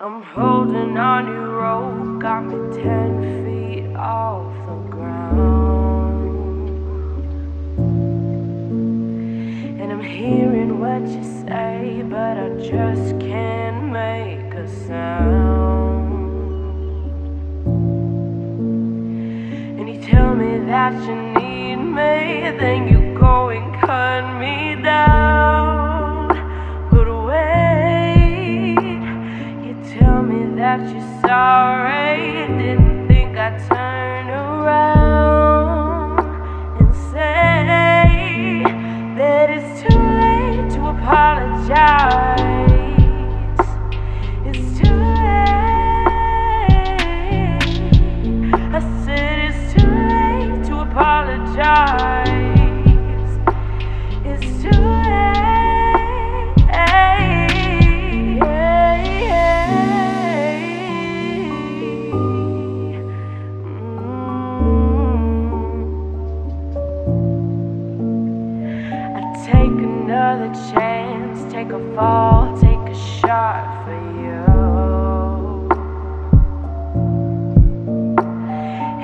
I'm holding on your rope, got me 10 feet off the ground. And I'm hearing what you say, but I just can't make a sound. And you tell me that you need me, then you go and cut me down. That you're sorry, didn't think I'd turn around and say that it's too late to apologize. It's too late. I said it's too late to apologize. It's too late. Chance, take a fall, take a shot for you.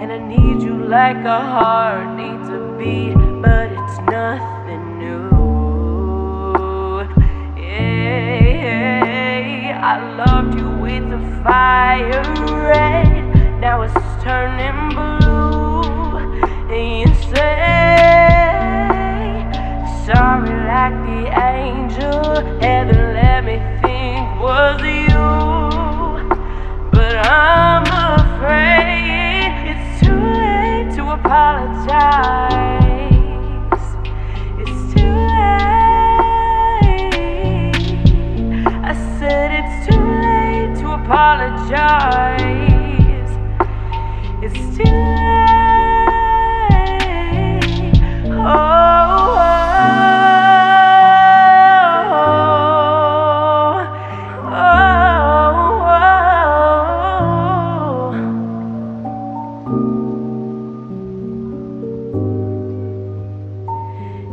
And I need you like a heart needs a beat, but it's nothing new. Yeah, I loved you with a fire red now it's turning blue. And you say sorry like the angel heaven let me think was you. But I'm afraid it's too late to apologize. It's too late. I said it's too late to apologize. It's too late. Oh, oh, oh, oh.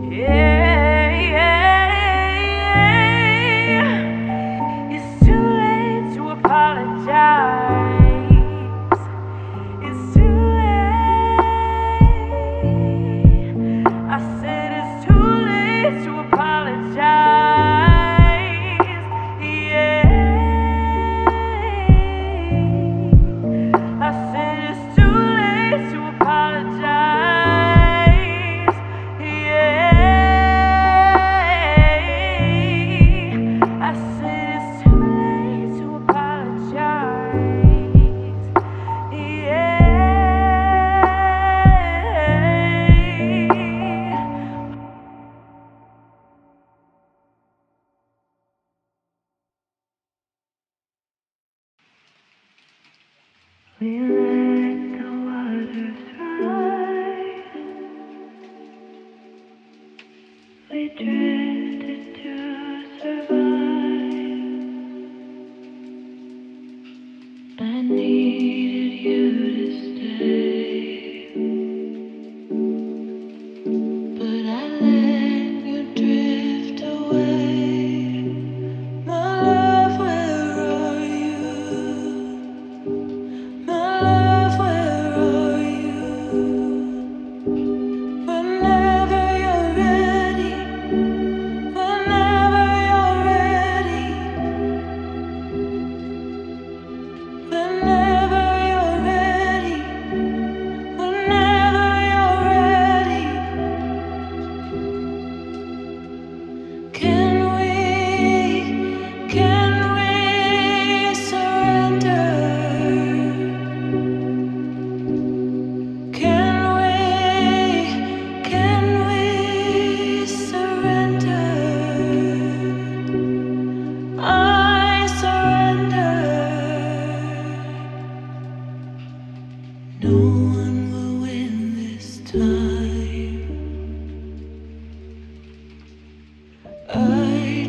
Yeah, yeah, yeah. It's too late to apologize. We let the waters rise. We drifted to survive. I needed you to stay, but I let you drift away. My love, where are you? I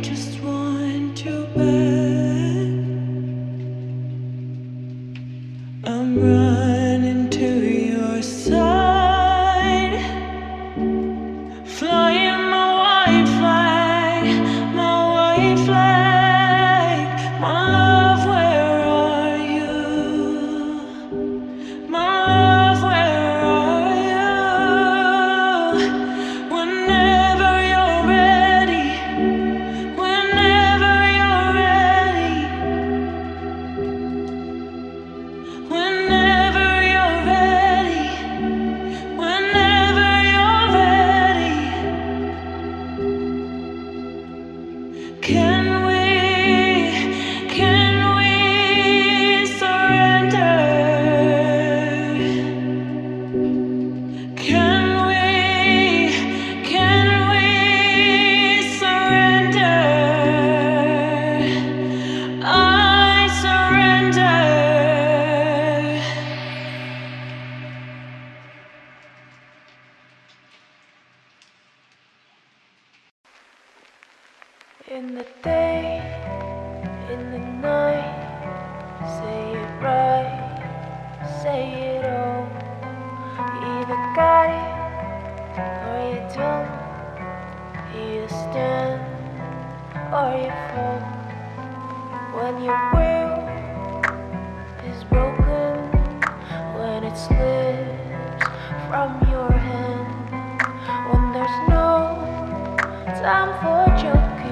just want you back. I'm running to your side, flying my white flag, my white flag. My love, where are you? My love, where are you? Whenever you're ready. In the day, in the night, say it right, say it all. You either got it, or you don't. You either stand, or you fall. When your will is broken, when it slips from your hand, when there's no time for joking.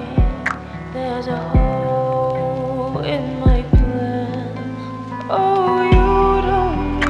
There's a hole in my plan. Oh, you don't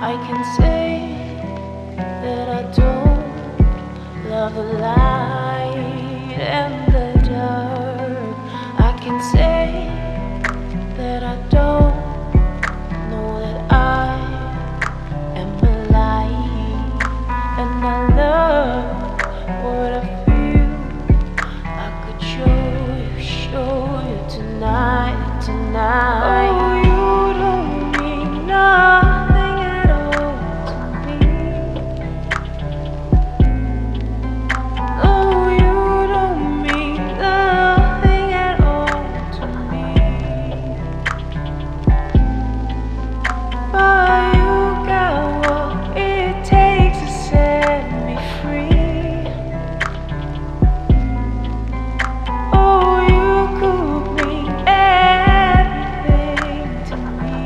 I can say that I don't love the light and the dark. I can say that I don't know that I am alive, and I love what I feel. I could show you tonight. Oh, you don't mean nothing at all to me. Oh, you don't mean nothing at all to me. But you got what it takes to set me free. Oh, you could mean everything to me.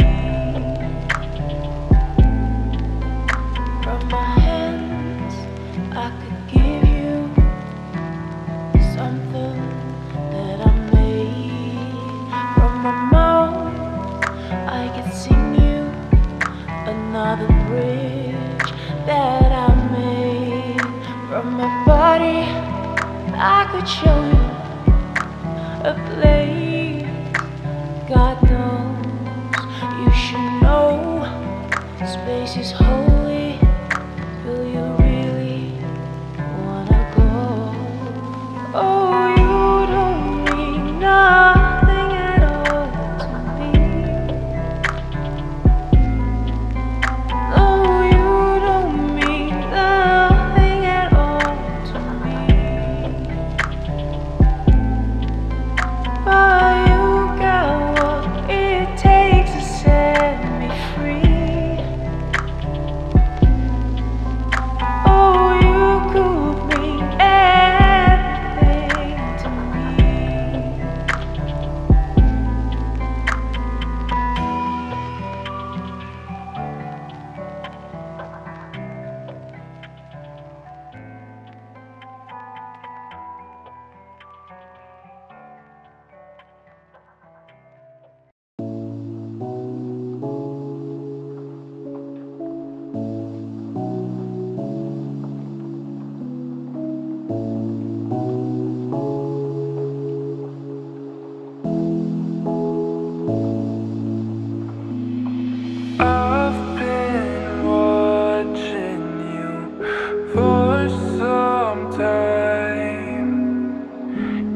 From my hands, I could give you something that I made. From my mouth, I could sing you another bridge that I made. From my body, I could show you a place. God knows you should know space is holy. Will you really wanna go? Oh, you don't mean nothing at all to me. Oh, you don't mean nothing at all to me. But you got what it takes to set me free. Oh, you could mean everything to me. I've been watching you for some time.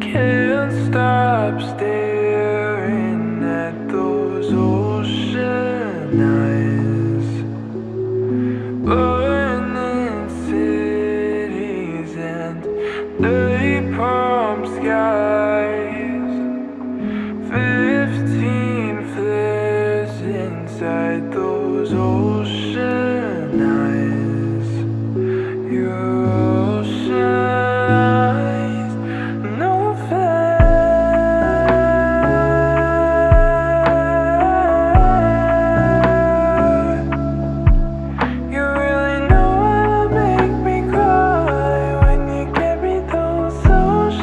Can't stop staring at those ocean eyes. Burning cities and the palm skies. 15 flares inside the ocean eyes, your ocean eyes, no fair. You really know how to make me cry when you give me those ocean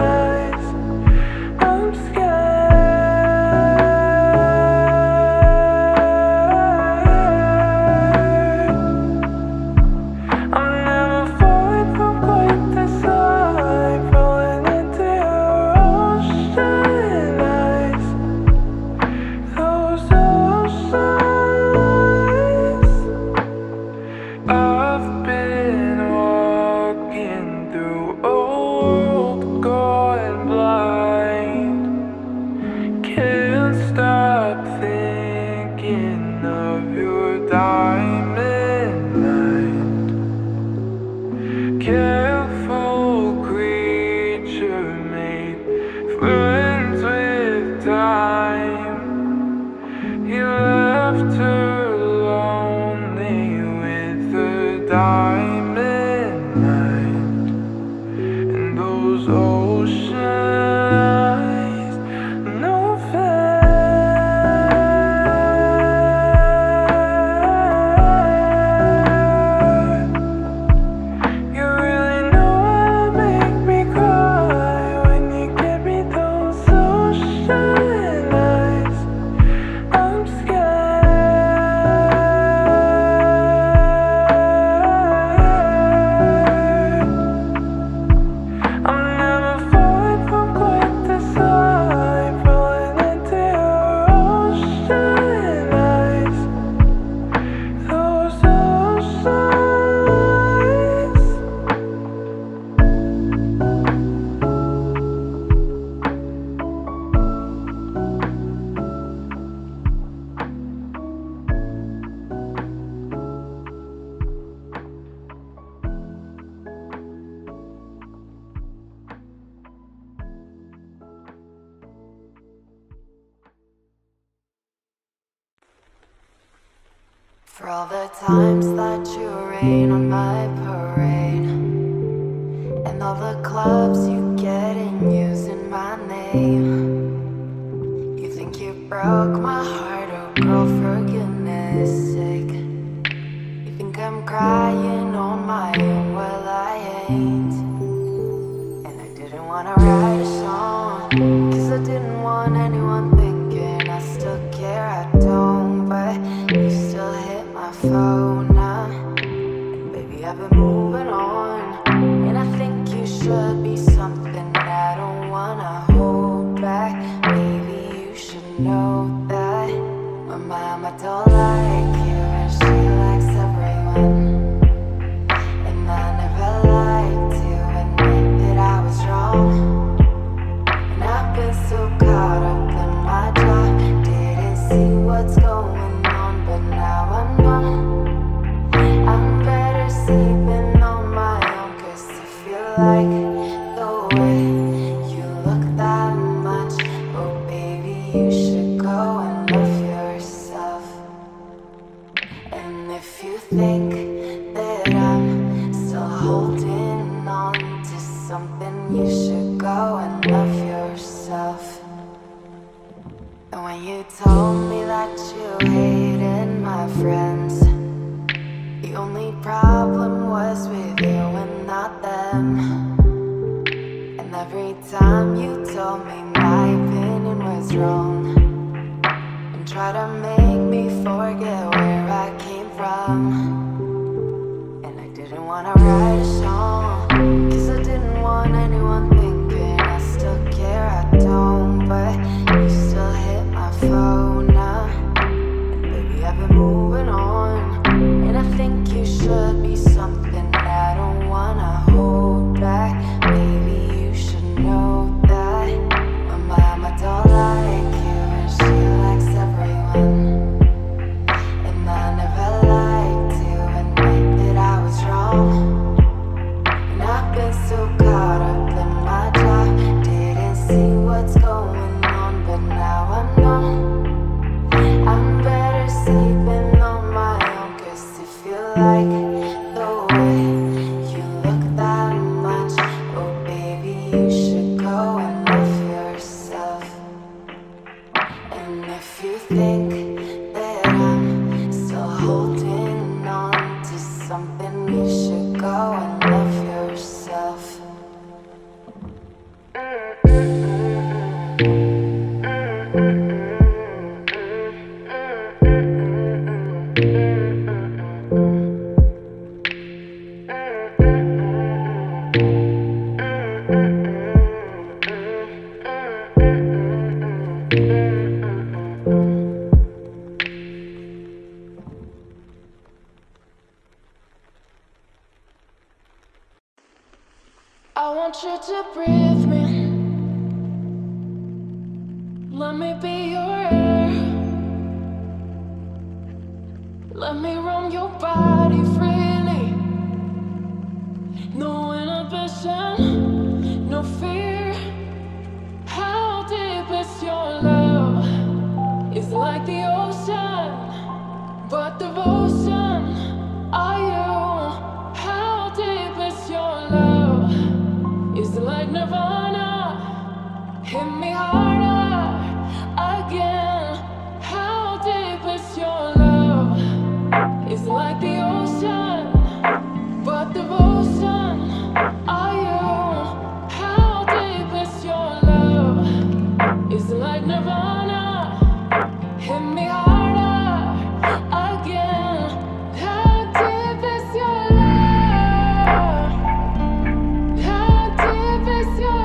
eyes. I'm scared. I'm never falling from quite this high, falling into your ocean eyes, those ocean eyes. I've been walking through a world gone blind. Can't stop thinking of your diamond night. Careful creature made friends with time. You left her lonely with her diamond night, and those ocean eyes, no fair. You really know how to make me cry when you give me those ocean eyes. I'm scared. For all the times that you rain on my parade, and all the clubs you get in using my name. You think you broke my heart, oh girl, for goodness sake. You think I'm crying on my own, well I ain't. And I didn't wanna write a song, cause I didn't want anyone thinking I still care, I don't, but you still hate my phone now. And baby, I've been moving on, and I think you should be something that I don't wanna hold back. Maybe you should know that my mama don't like you, and she likes everyone. And I never liked to admit that I was wrong, and I've been so caught up in my job, didn't see what's going on. I'm better sleeping on my own, cause I feel like the way you look that much. Oh baby, you should go and love yourself. And if you think that I'm still holding on to something, you should go and love yourself. And when you told me that you hated my friends, the only problem was with you and not them. And every time you told me my opinion was wrong, and tried to make me forget where I came from. And I didn't wanna write a song, cause I didn't want anyone thinking I still care, I don't, but you still hate phone now. And baby, I've been moving on, and I think you should be something that I don't wanna hold back. Maybe you should know that my mama don't like you, and she likes everyone. And I never liked to admit that I was wrong, and I've been so caught up in my job, didn't see what's going on. Now I know I'm better sleeping on my own, cause if you like the way you look that much, oh baby, you should go and love yourself. And if you think that I'm still holding on to something, you should go and love yourself. I want you to breathe me, let me be your air, let me roam your body freely, no inhibition, no fear. How deep is your love? It's like the ocean, but devotion, are you? How deep is your love? Is it like Nirvana? Hit me harder again. How deep is your love? Is it like the ocean, but devotion? Are you? How deep is your love? Is it like Nirvana? Hit me harder again. How deep is your love? How deep is your love?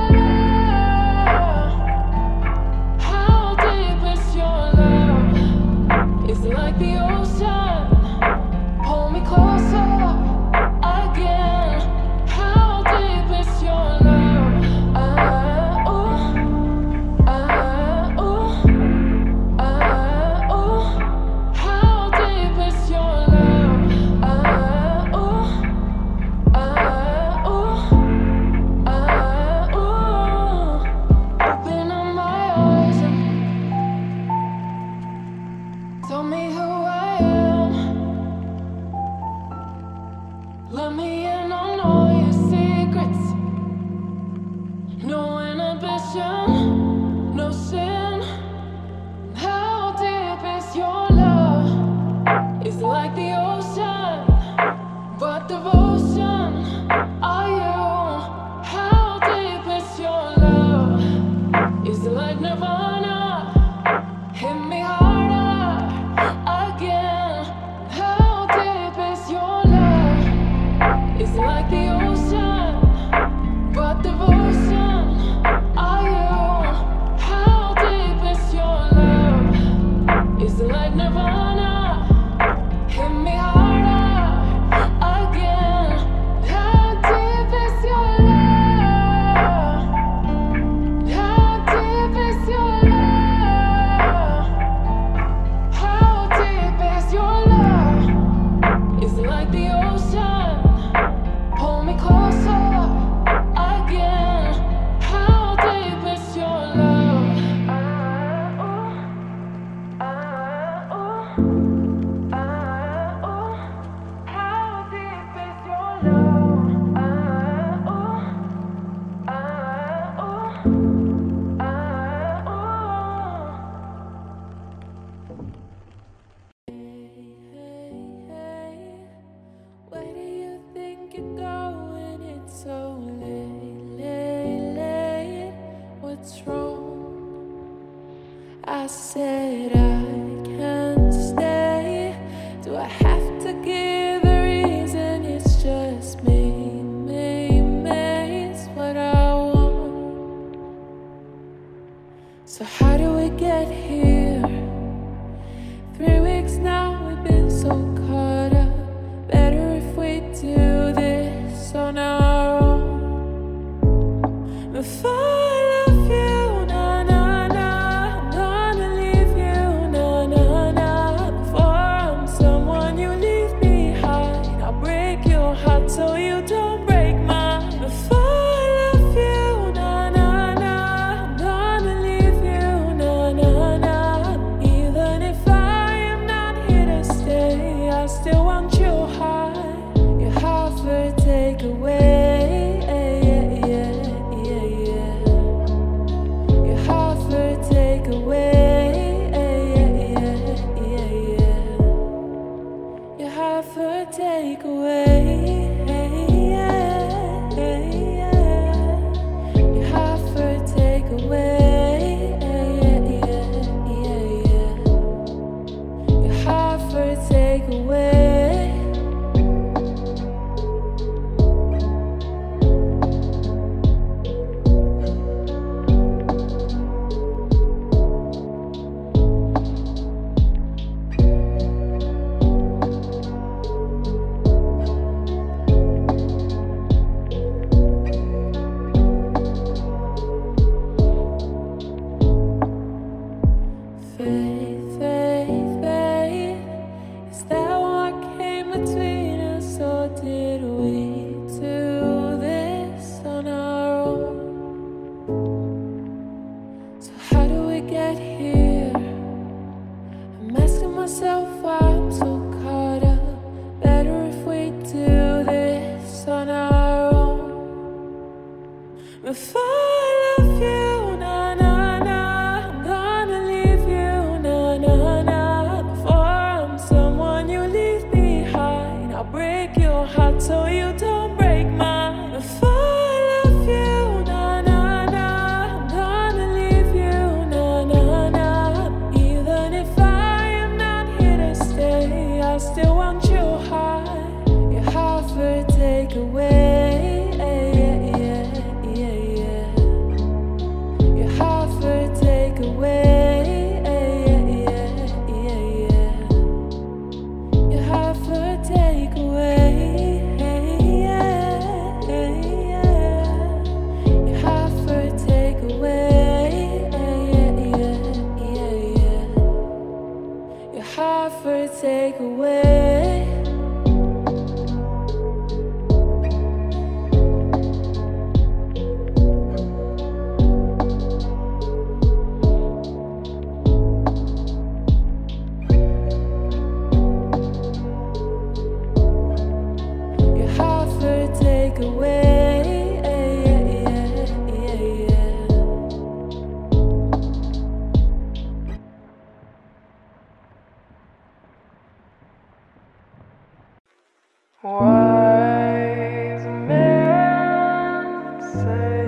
Wise men say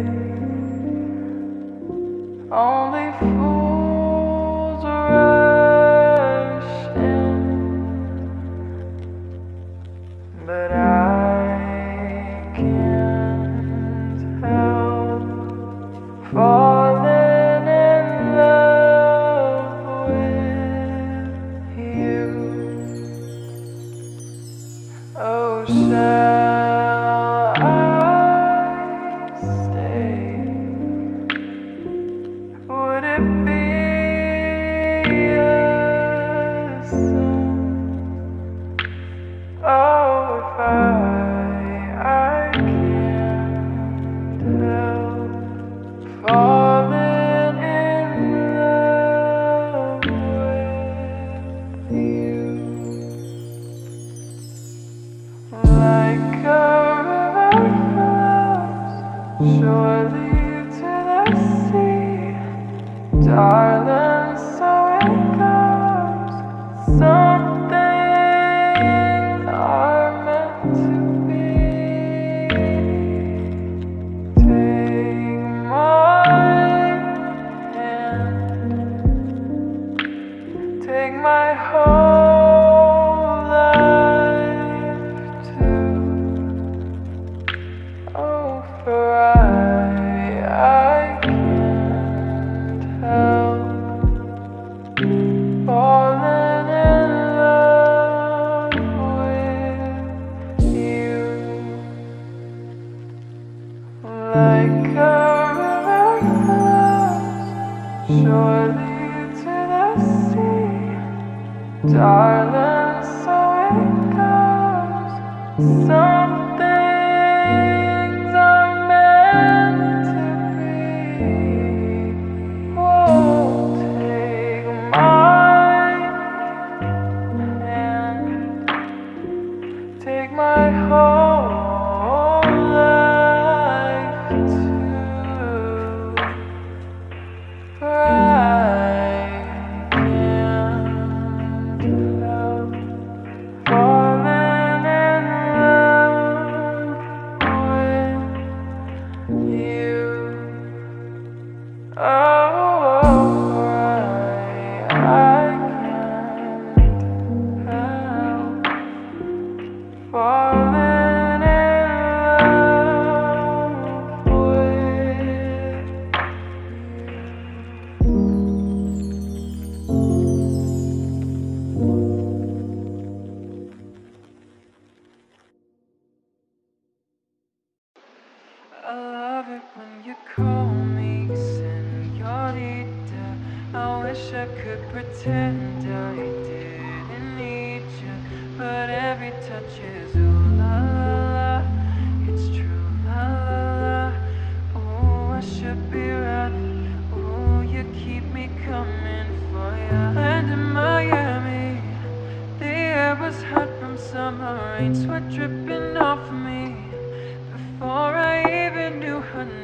only fools rush in, but I can't help falling in love with you. Oh, shall I stay? Would it be a sin? Oh, if I can't help falling in love with you. Like a river flows surely to the sea, darling, so it goes. Some things are meant to be. Take my hand, take my heart. Like a river flows surely to the sea, darling, so it goes. Some things are meant to be. Oh, take my hand, take my heart. Falling in love with you. I love it when you call me señorita. I wish I could pretend I didn't need you, but every touch is ooh la la la, it's true la la la. Oh, I should be right. Oh, you keep me coming for ya. Land in Miami, the air was hot from summer rain, sweat dripping off of me before I even knew her name.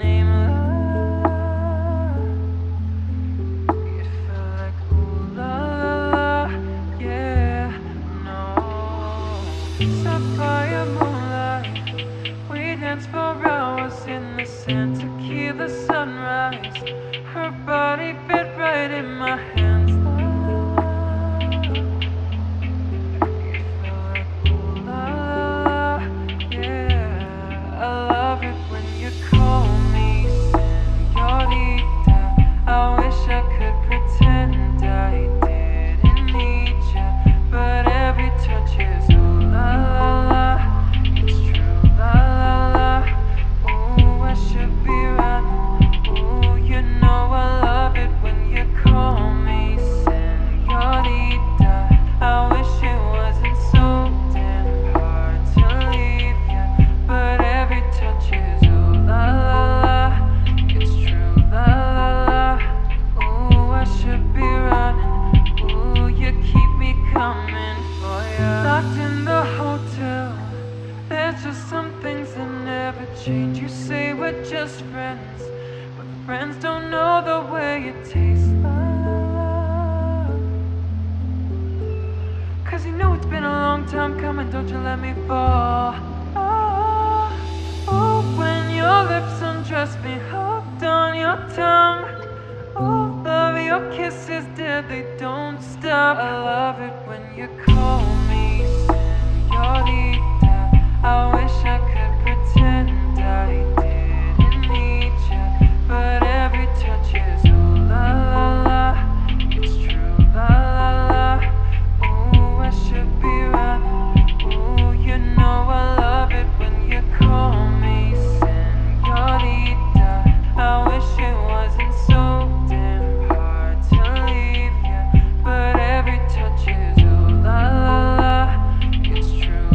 Sapphire moonlight, we danced for hours in the sand. Tequila sunrise, her body fit right in my hands. It felt like ooh la la la, yeah. I love it when you call me señorita. I wish I could pretend I didn't need you, but every touch is ooh. La la la, it's true, la la la. Oh, I should be right. Oh, you know I love it when you call me you let me fall? Oh, oh, when your lips undress me, hooked on your tongue. Oh, love, your kisses deadly, don't stop. I love it when you call me señorita. I wish I could pretend I didn't need you, but every touch is ooh la la la. It's true, la la la. Ooh, I should be running. Ooh, you know I love it when you call me señorita. I wish it wasn't so damn hard to leave you, but every touch is ooh la la la. It's true,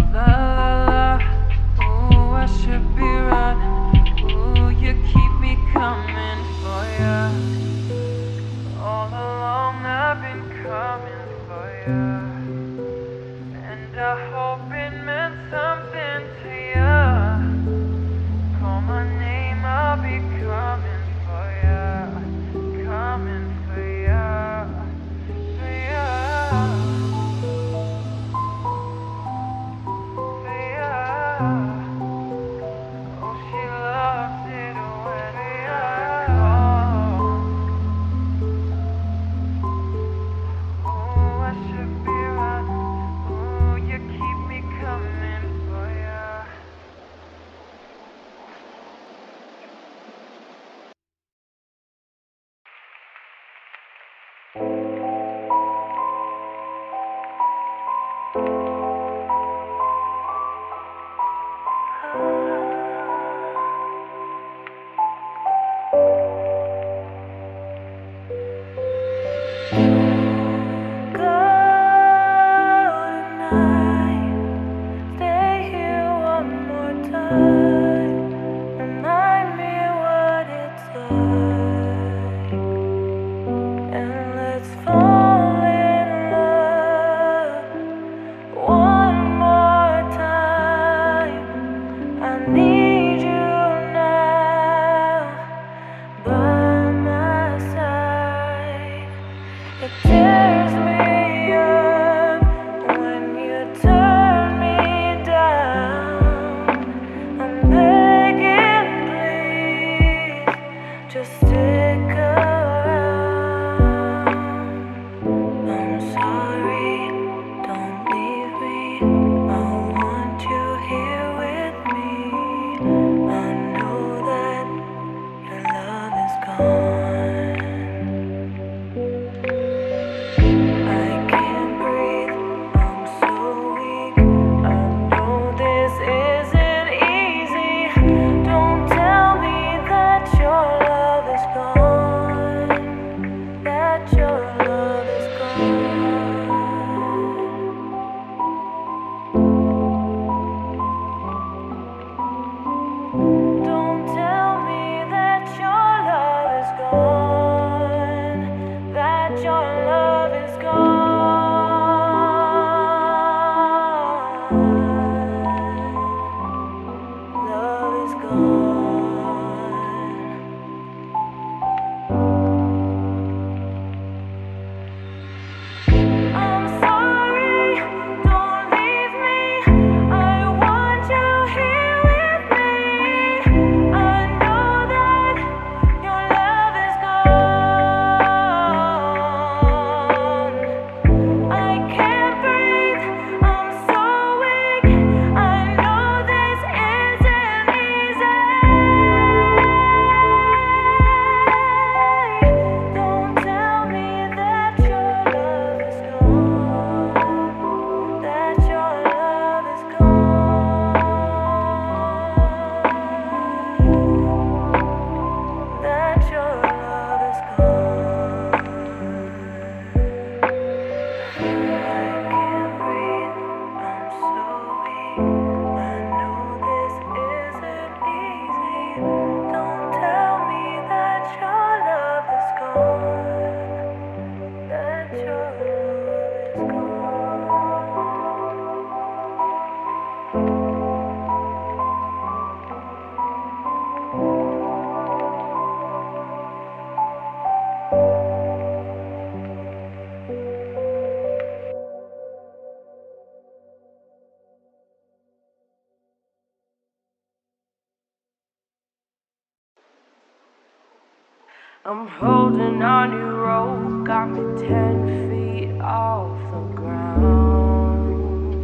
I'm holding on your rope, got me 10 feet off the ground.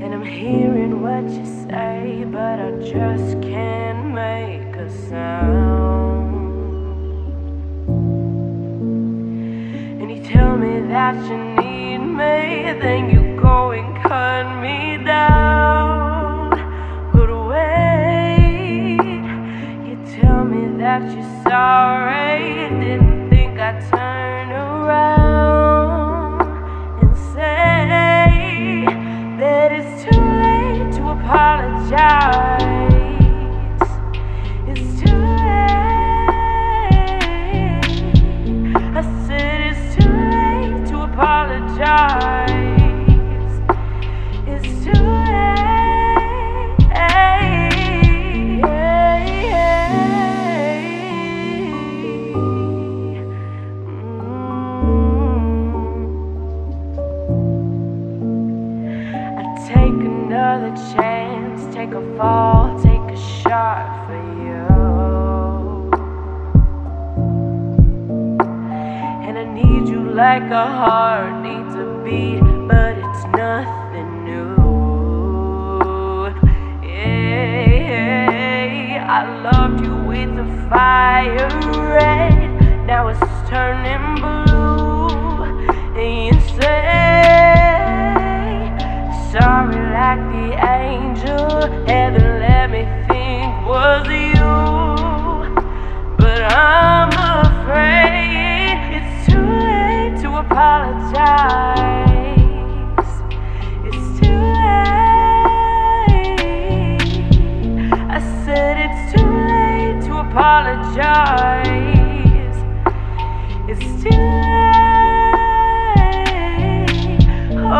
And I'm hearing what you say, but I just can't make a sound. And you tell me that you need me, then you go and cut me down. That you're sorry, didn't think I'd turn around and say that it's too late to apologize. It's too late. I said it's too late to apologize. It's too late. Another chance, take a fall, take a shot for you. And I need you like a heart needs a beat, but it's nothing new. Yeah, I loved you with the fire red, now it's turning blue. And you say sorry like the angel heaven let me think was you, but I'm afraid it's too late to apologize. It's too late. I said it's too late to apologize. It's too late. Oh.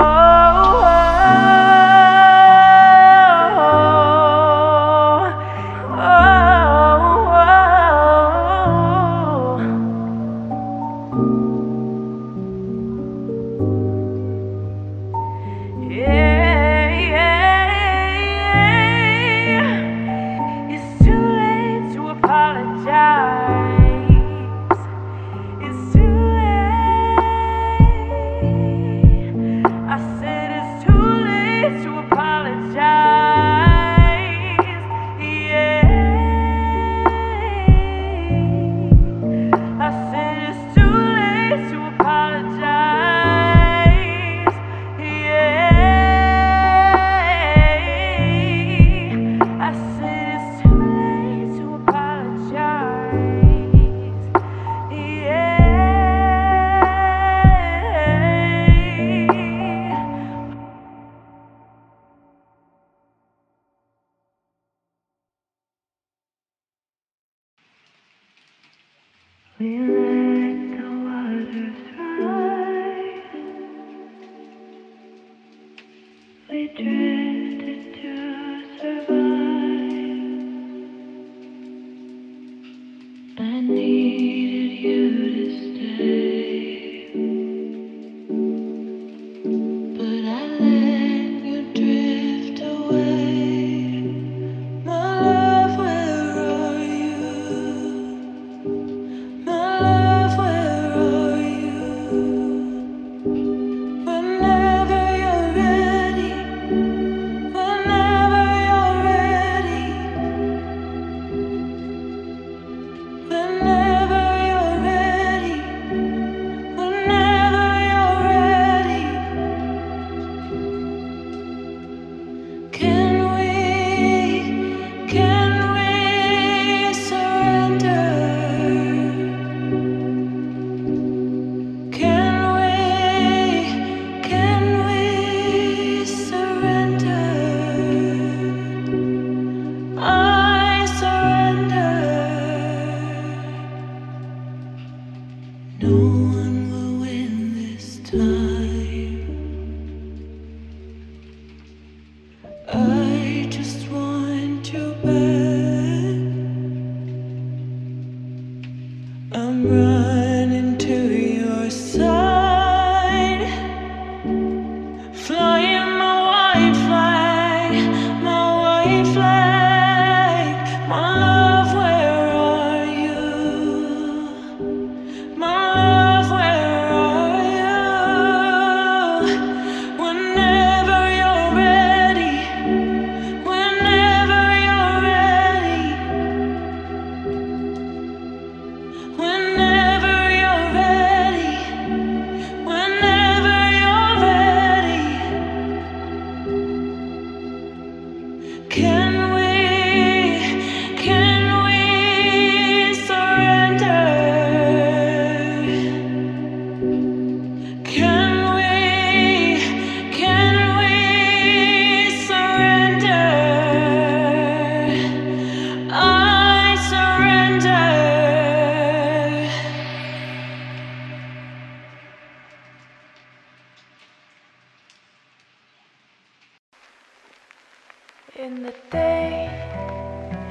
In the day,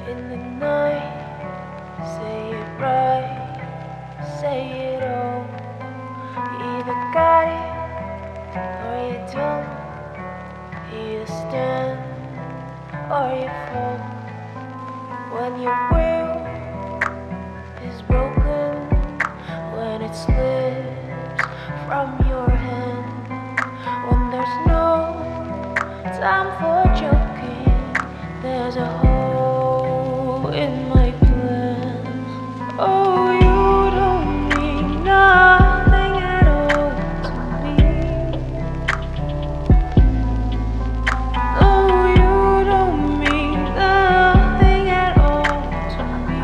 in the night, say it right, say it all. You either got it or you don't. You either stand or you fall. When your will is broken, when it slips from your hand, when there's no time for joking, there's a hole in my plans. Oh, you don't mean nothing at all to me. Oh, you don't mean nothing at all to me.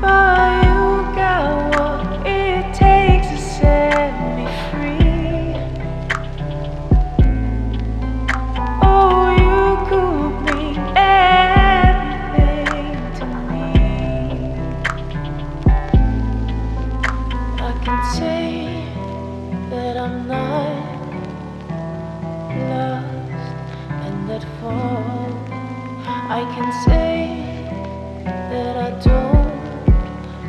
But you got what it takes to set me free. Say that I'm not lost in that fall. I can say that I don't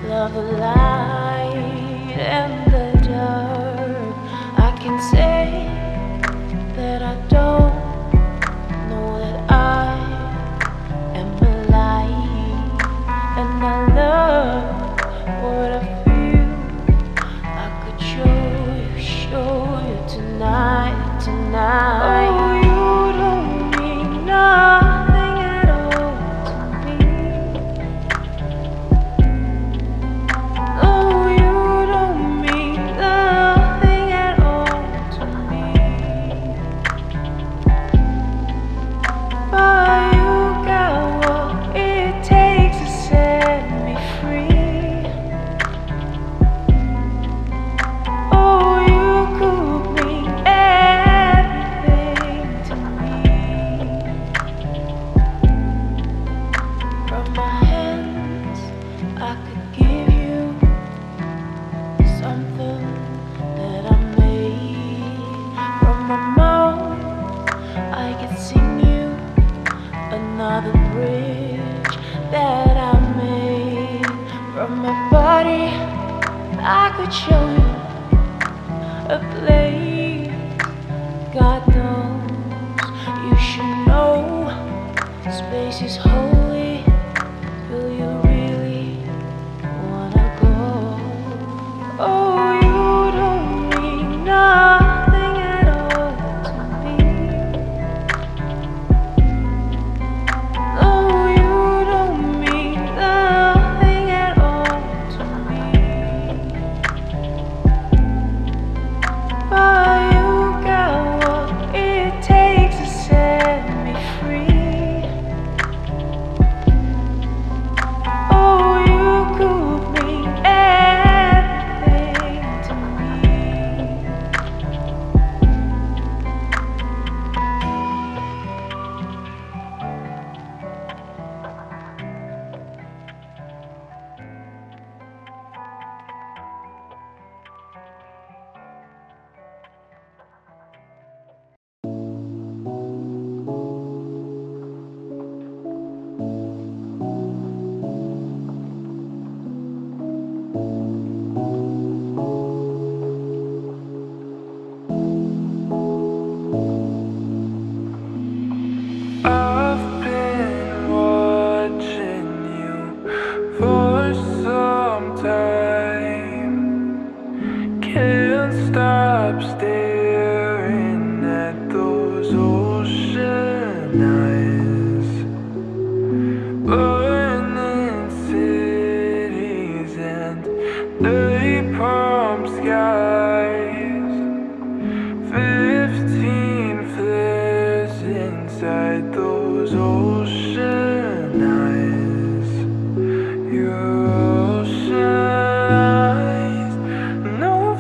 love the light and the dark. I can say that I don't know that I am alive, and I love what I feel. Tonight, tonight. Oh, you don't mean nothing at all to me. Oh, you don't mean nothing at all to me. But you got what it takes to set me free. Oh, I could give you something that I made. From my mouth I could sing you another bridge that I made. From my body I could show you a place. God knows you should know space is holy. Will you no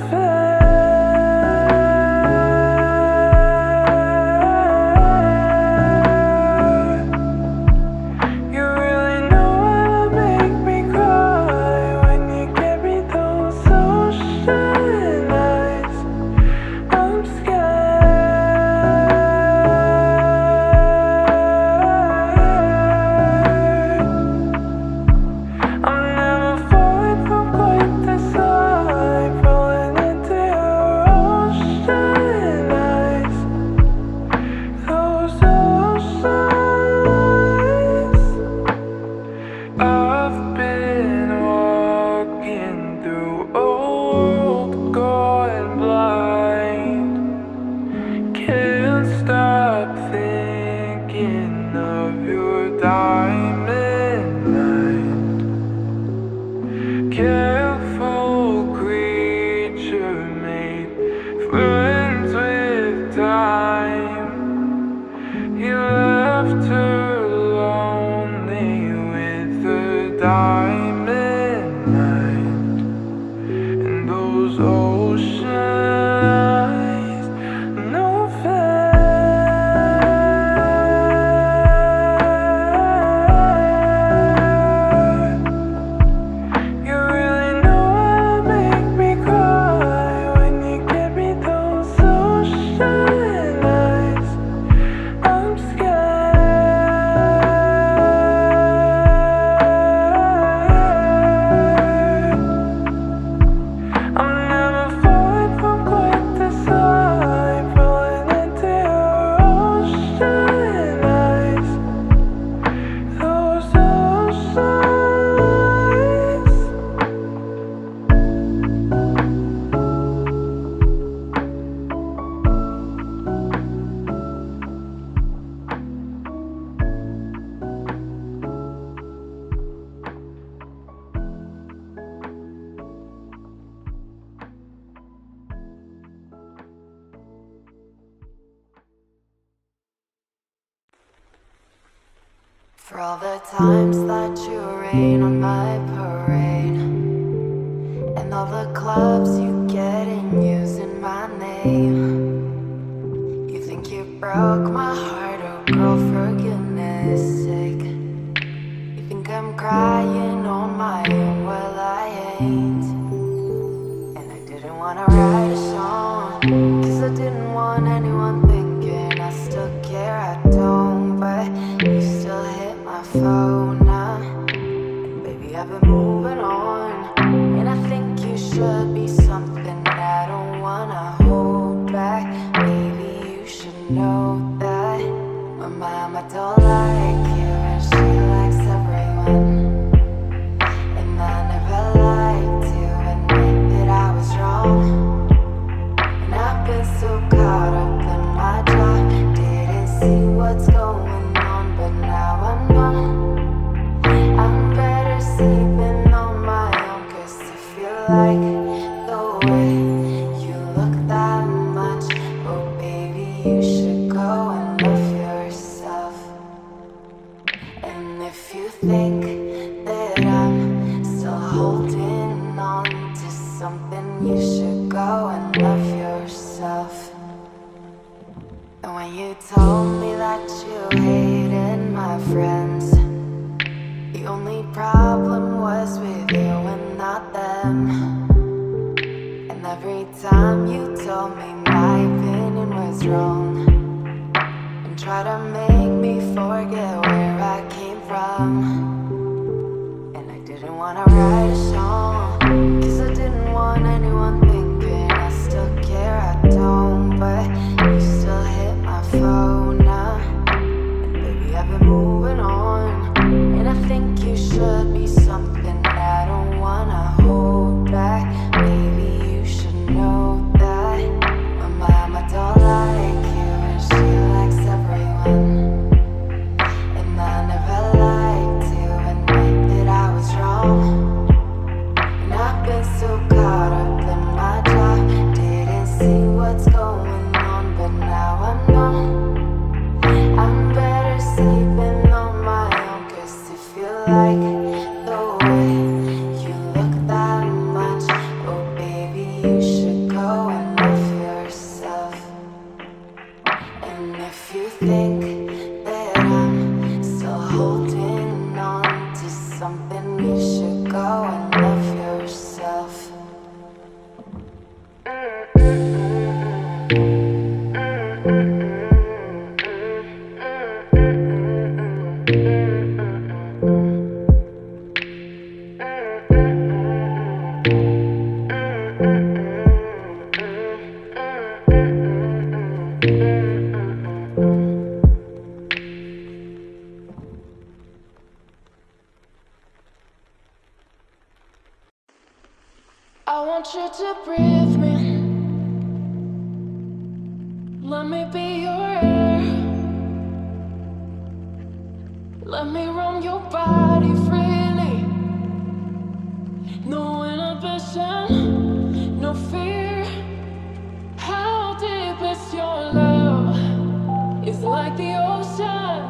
fair. For all the times that you rain on my parade, and all the clubs you get in using my name. You think you broke my heart, oh girl, for goodness sake. You think I'm crying on my own, well I ain't. And I didn't want to write a song, cause I didn't want anyone thinking I still care, I don't, but you still hate phone, and baby, I've been moving on, and I think you should be something that I don't wanna hold back. Maybe you should know that my mama don't like you, and she likes everyone, and I never liked to admit that I was wrong, and I've been so caught up in my job, didn't see what's going on. Like the way you look that much, oh baby, you should go and love yourself. And if you think that I'm still holding on to something, you should go and love yourself. And when you told me that you hated my friends, the only problem was with you and not them. And every time you told me my opinion was wrong, and tried to make me forget where I came from. And I didn't want to write a song, cause I didn't want anyone thinking I still care, I don't, but you still hit my phone now. And baby, I've been moving on, and I think you should be something that I don't wanna hold back. Maybe you should know that my mama don't like you, and she likes everyone, and I never liked to admit that I was wrong, and I've been so caught up in my job, didn't see what's going on, but now I know I'm better sleeping. Like the way you look that much, oh baby, you should go and love yourself. And if you think that I'm still holding on to something, you should go and love yourself. I want you to breathe me, let me be your air, let me roam your body freely, no inhibition, no fear, how deep is your love, it's like the ocean,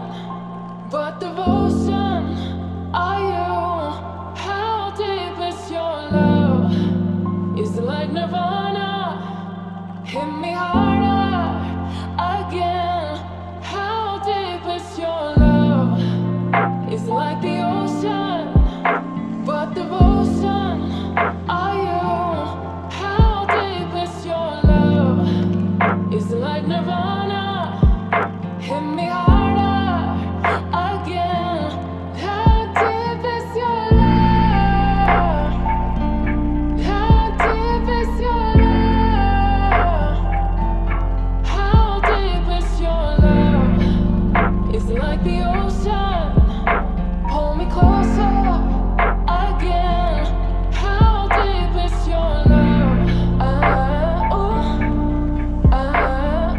but devotion, are you? Like Nirvana, hit me harder again. How deep is your love? It's like the ocean, but devotion. Are you? How deep is your love? It's like Nirvana, hit me harder.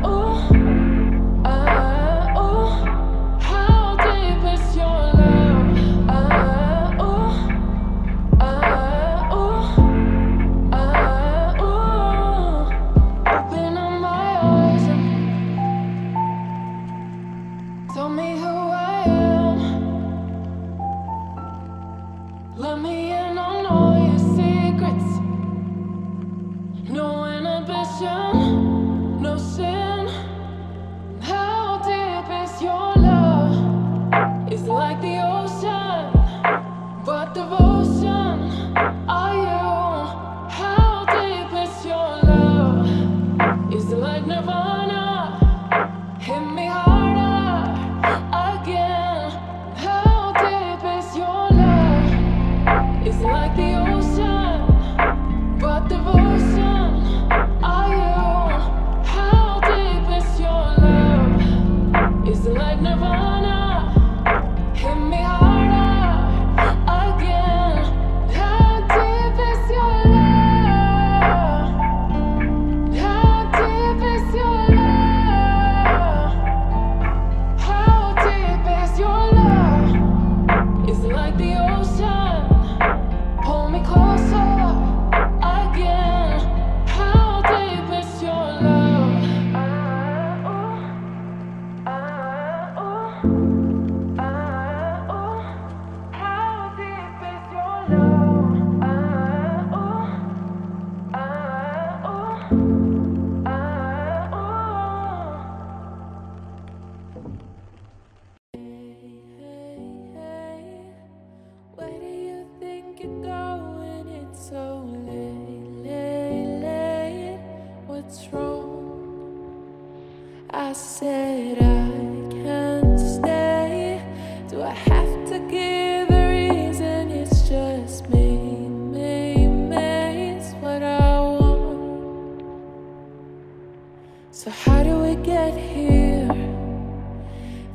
Oh I said I can't stay. Do I have to give a reason? It's just me, it's what I want. So how do we get here?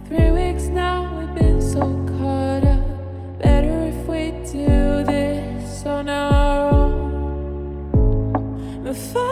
3 weeks now, we've been so caught up. Better if we do this on our own. Before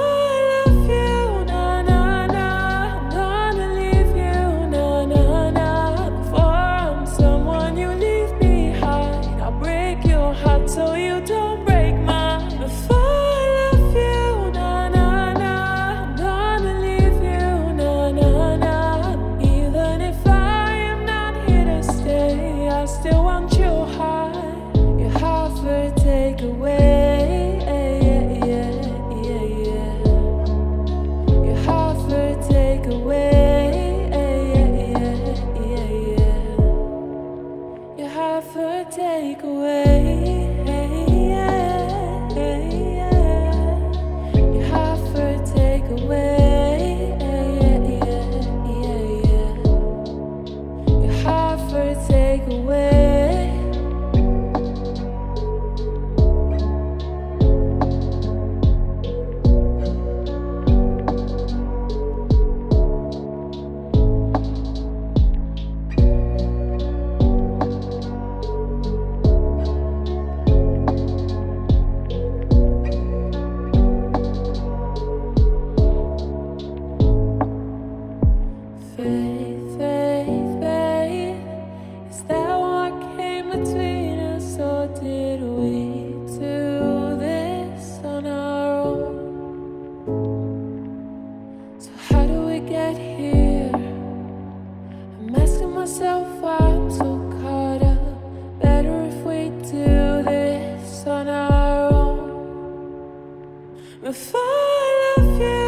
take away, you have to take away, you have to take away. Faith, is that what came between us, or did we do this on our own? So how do we get here? I'm asking myself why I'm so caught up. Better if we do this on our own. Before I love you,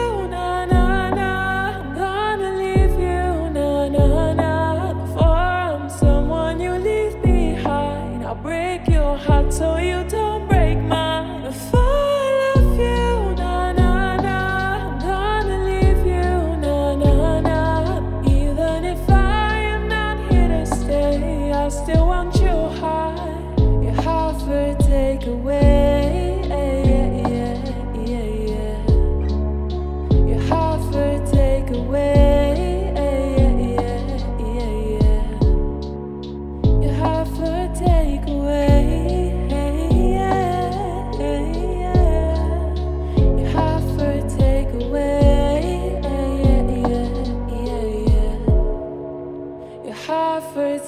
break your heart so you don't break mine. Before I love you, na na na, I'm gonna leave you, na na na. Even if I am not here to stay, I still want you high. Your heart for take away, your heart for take away.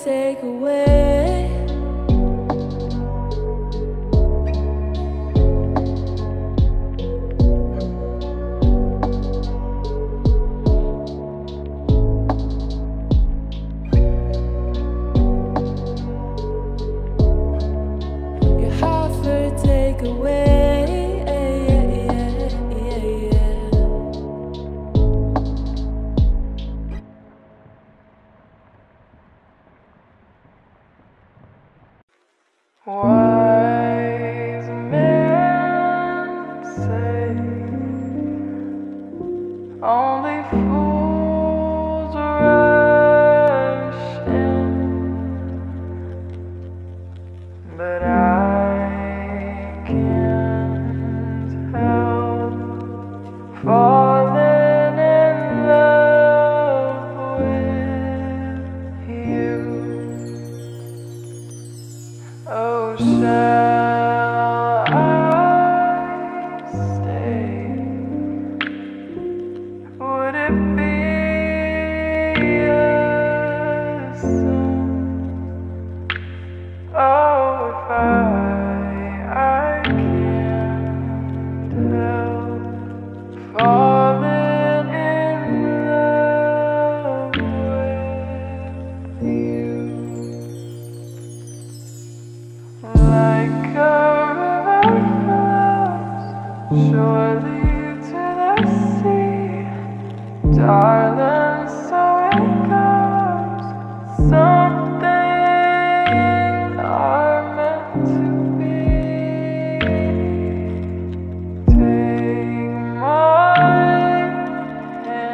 Take away, you have to take away, you have to take away. Take away, wise men say only fools rush in, but falling in love with you. Oh, shall I stay? Would it be a sin? Oh, if I can't help falling in love with you. Like a river flows surely to the sea, darling, so it goes. Some things are meant to be. Take my hand,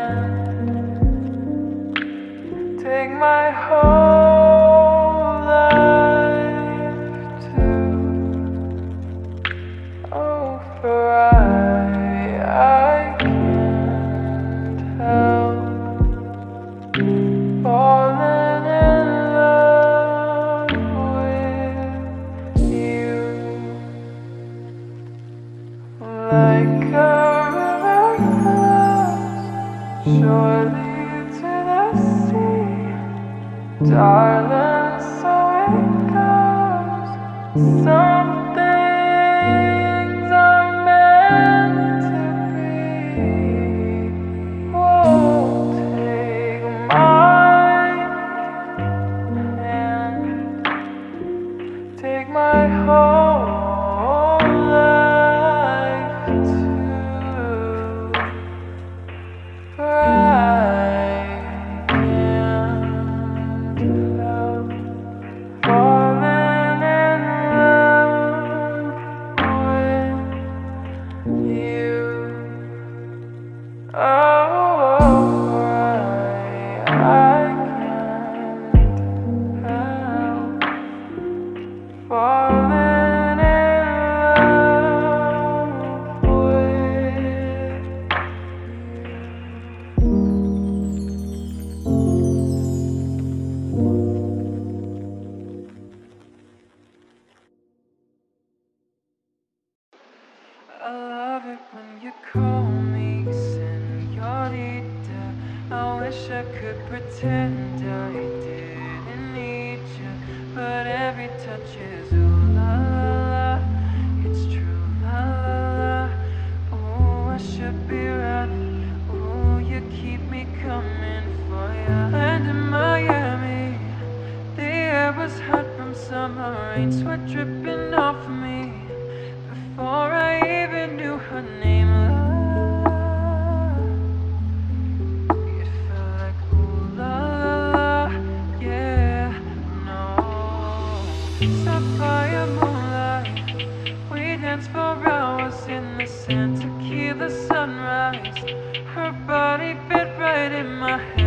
my whole life to override. I can't help falling in love with you, like a river flows surely darling, so it goes. Some things are meant to be. Oh, take my hand, take my whole life to cry. I love it when you call me señorita. I wish I could pretend I didn't need you, but every touch is ooh la la, it's true la la la. Oh, I should be running. Oh, you keep me coming for ya. Land in Miami, the air was hot from summer rain, sweat dripping off of me before I even knew her name. Love, it felt like ooh la la, la. Yeah, no. Sat by a moonlight, we danced for hours in the sand. Tequila sunrise, her body fit right in my hands.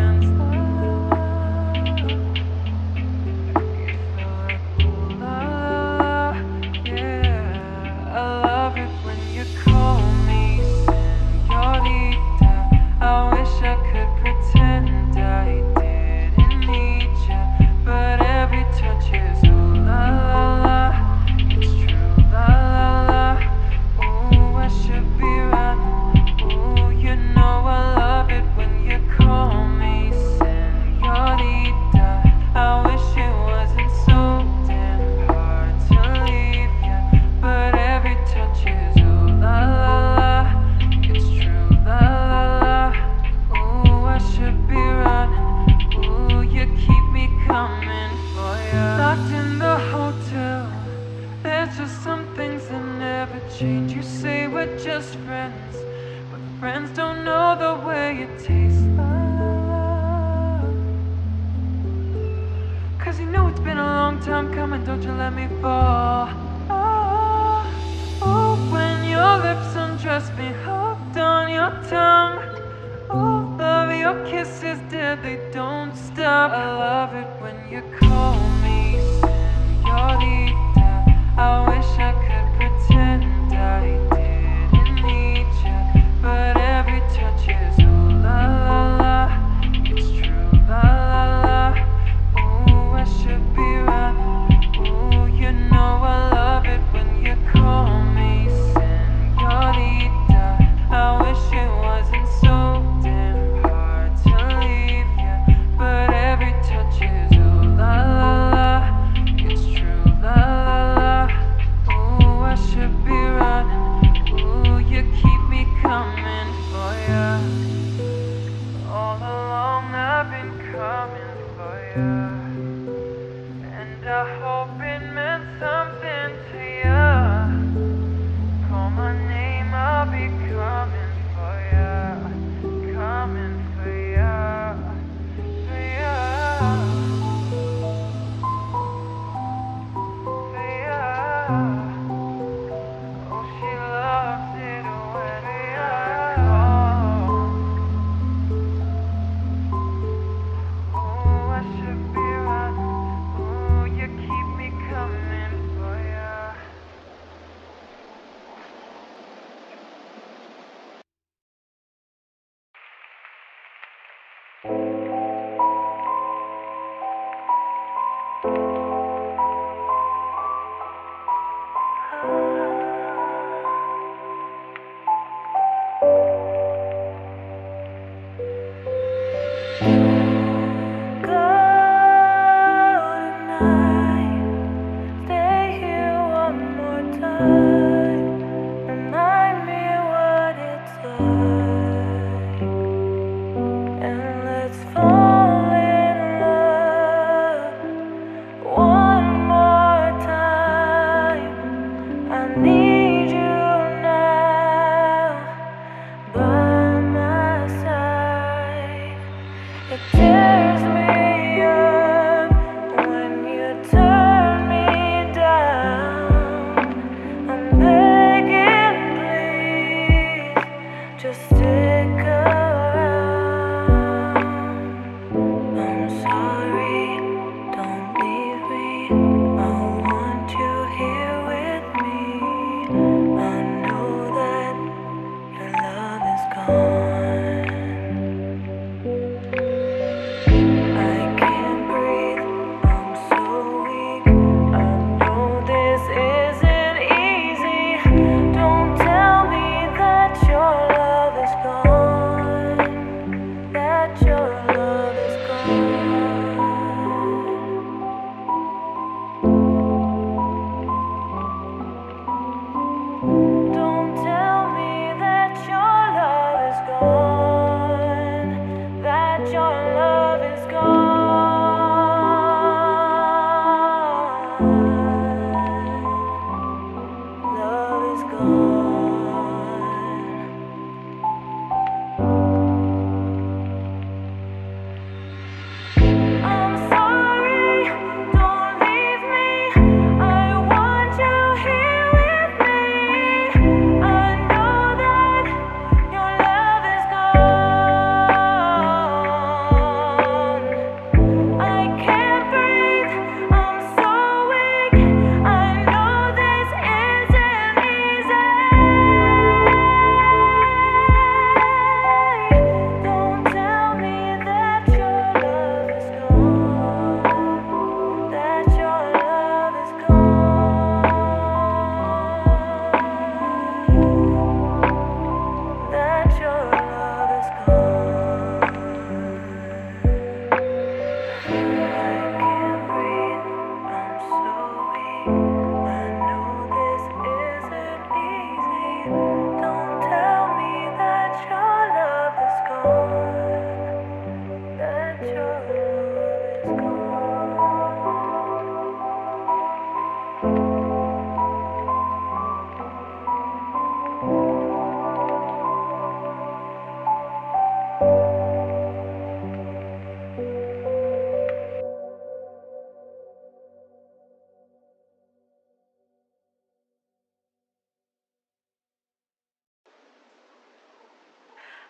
You say we're just friends, but friends don't know the way it tastes. Love, cause you know it's been a long time coming, don't you let me fall. Oh, when your lips undress me, hooked on your tongue. Oh, love, your kisses dead, they don't stop. I love it when you call me señorita. I wish I could pretend I didn't need you, but every touch is ooh la la la, it's true la la la. Ooh, I should be running. Ooh, you know I love it when you call me señorita. I wish it wasn't so damn hard to leave you, but every touch is ooh la la la, it's true la la la. Ooh, I should be. Ooh, you keep me coming for ya. All along I've been coming for ya, and I hope it meant something to ya. Call my name, I'll be coming for ya, coming for ya, for ya. I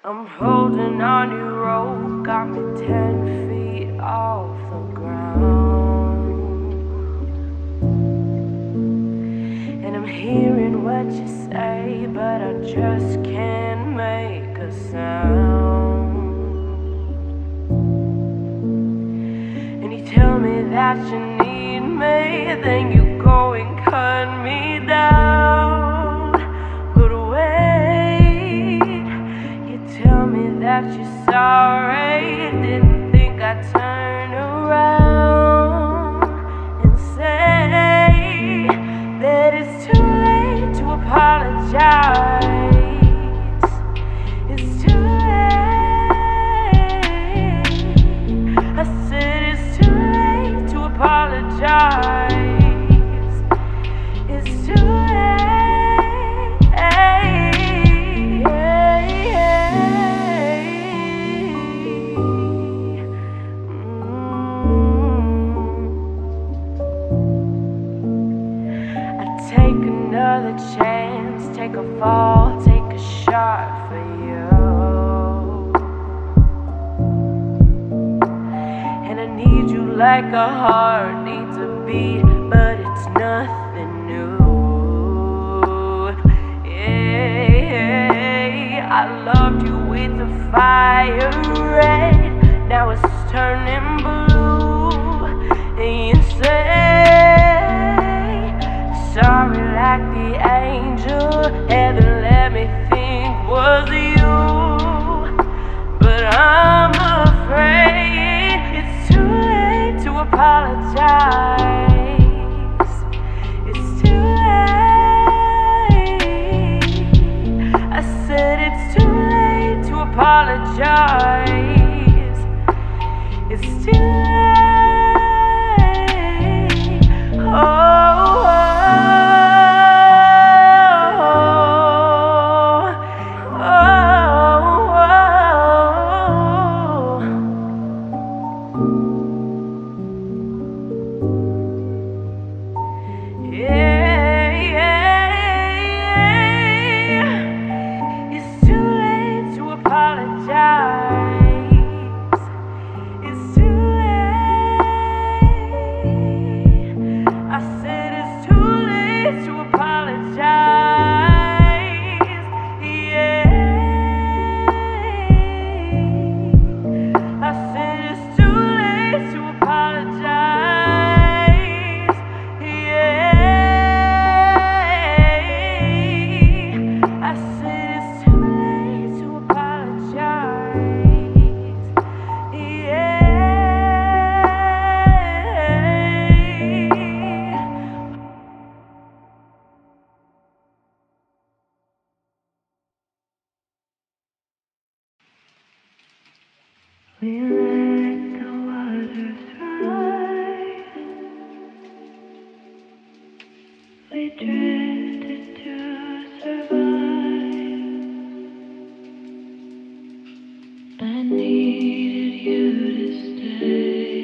I'm holding on your rope, got me 10 feet off the ground. And I'm hearing what you say, but I just can't make a sound. And you tell me that you need me, then you go and cut me down. That you're sorry, didn't think I'd turn around and say that it's too late to apologize. It's too late. I said it's too late to apologize. It's too late. Another chance, take a fall, take a shot for you. And I need you like a heart needs a beat, but it's nothing new. Yeah, I loved you with a fire red. was turning blue. And you say, sorry like the angel heaven let me think was you. But I'm afraid it's too late to apologize. Apologize. It's too late. Oh. Yeah. We let the waters rise. We drifted to survive. I needed you to stay,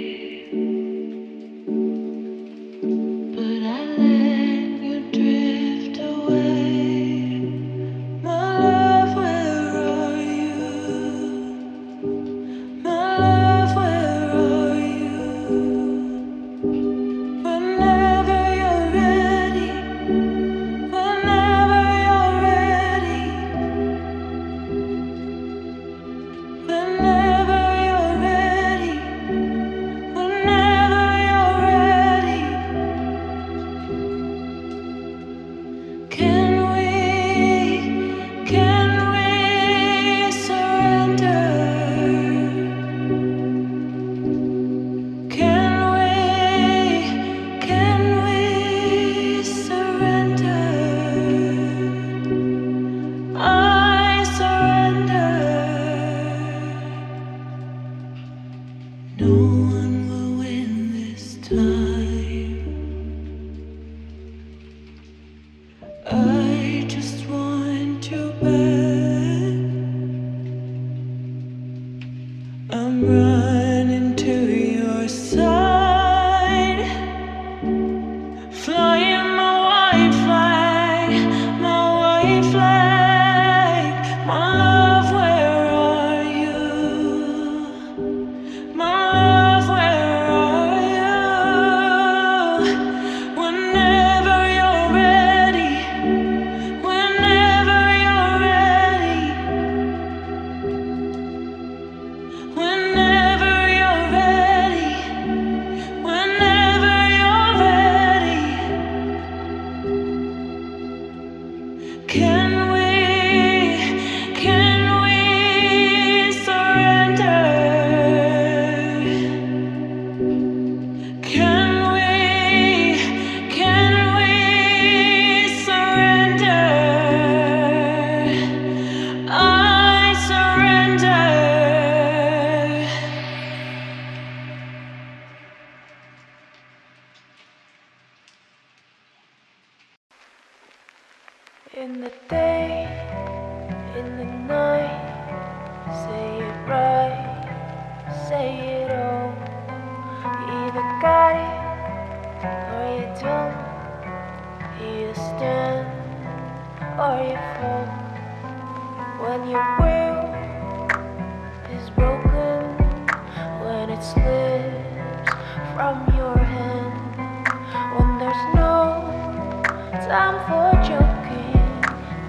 but I let you drift away. My love, where are you? I just want you back. I'm running to your side, flying my white flag, my love. In the day, in the night, say it right, say it all. You either got it or you don't. You stand or you fall. When your will is broken, when it slips from your hand, when there's no time for joking.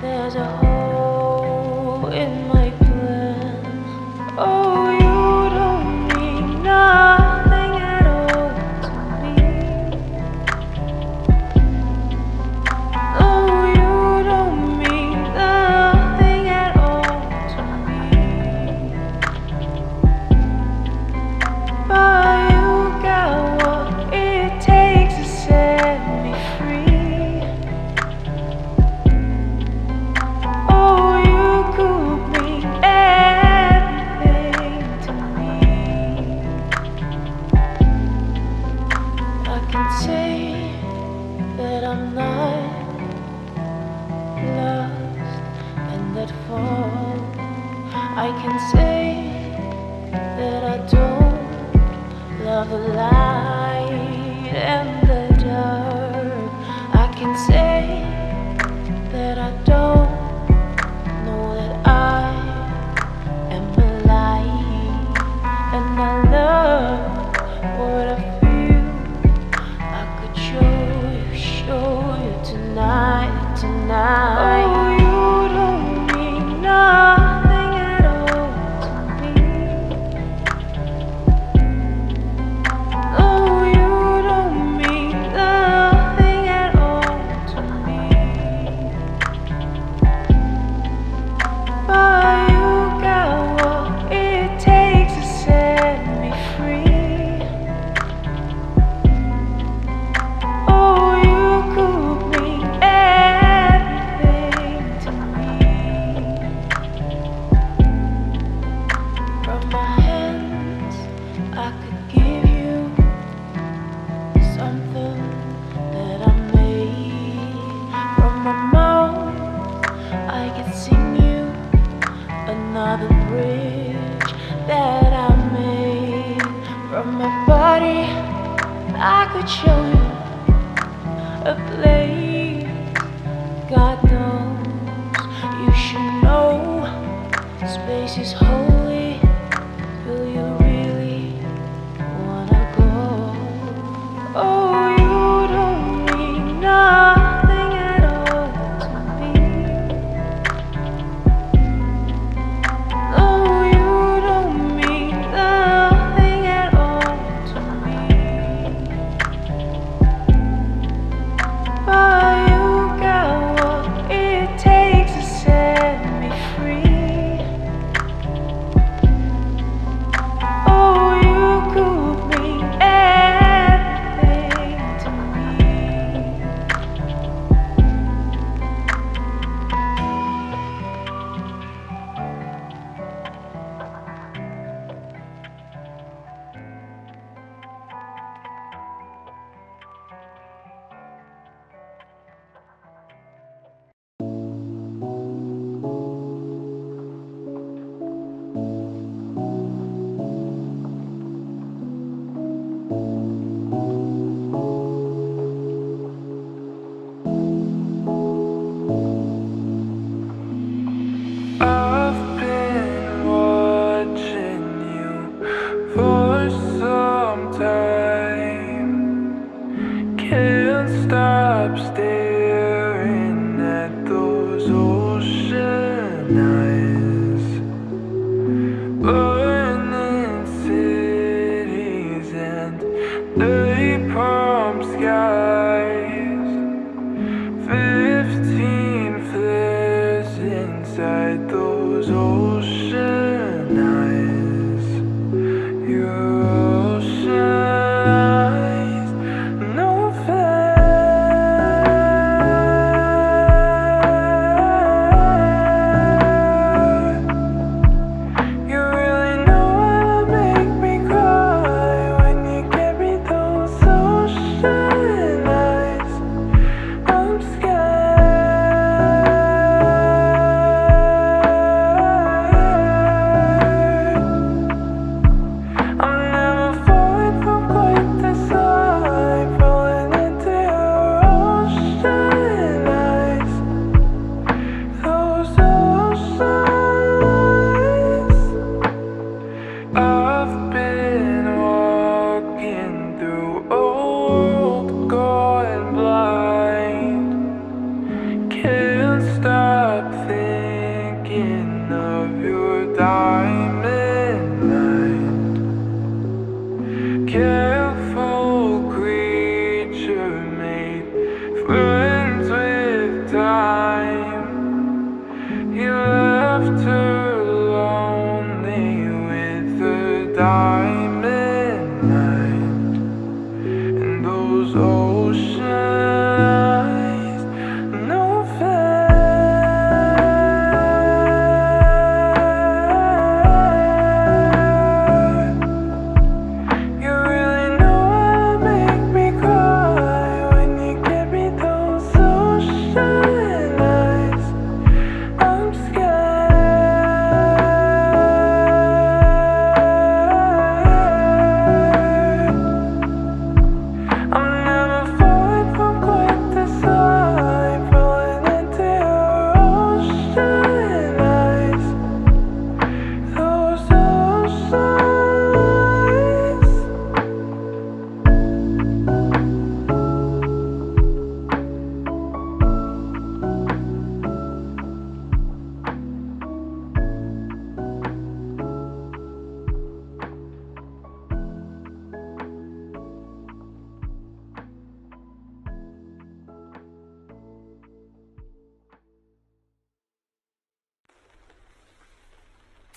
There's a hole in my plan. Oh, you don't need Another bridge that I made from my body. I could show you a place. God knows you should know space is holy. Do you really wanna go? Oh, you don't need nothing at all to be.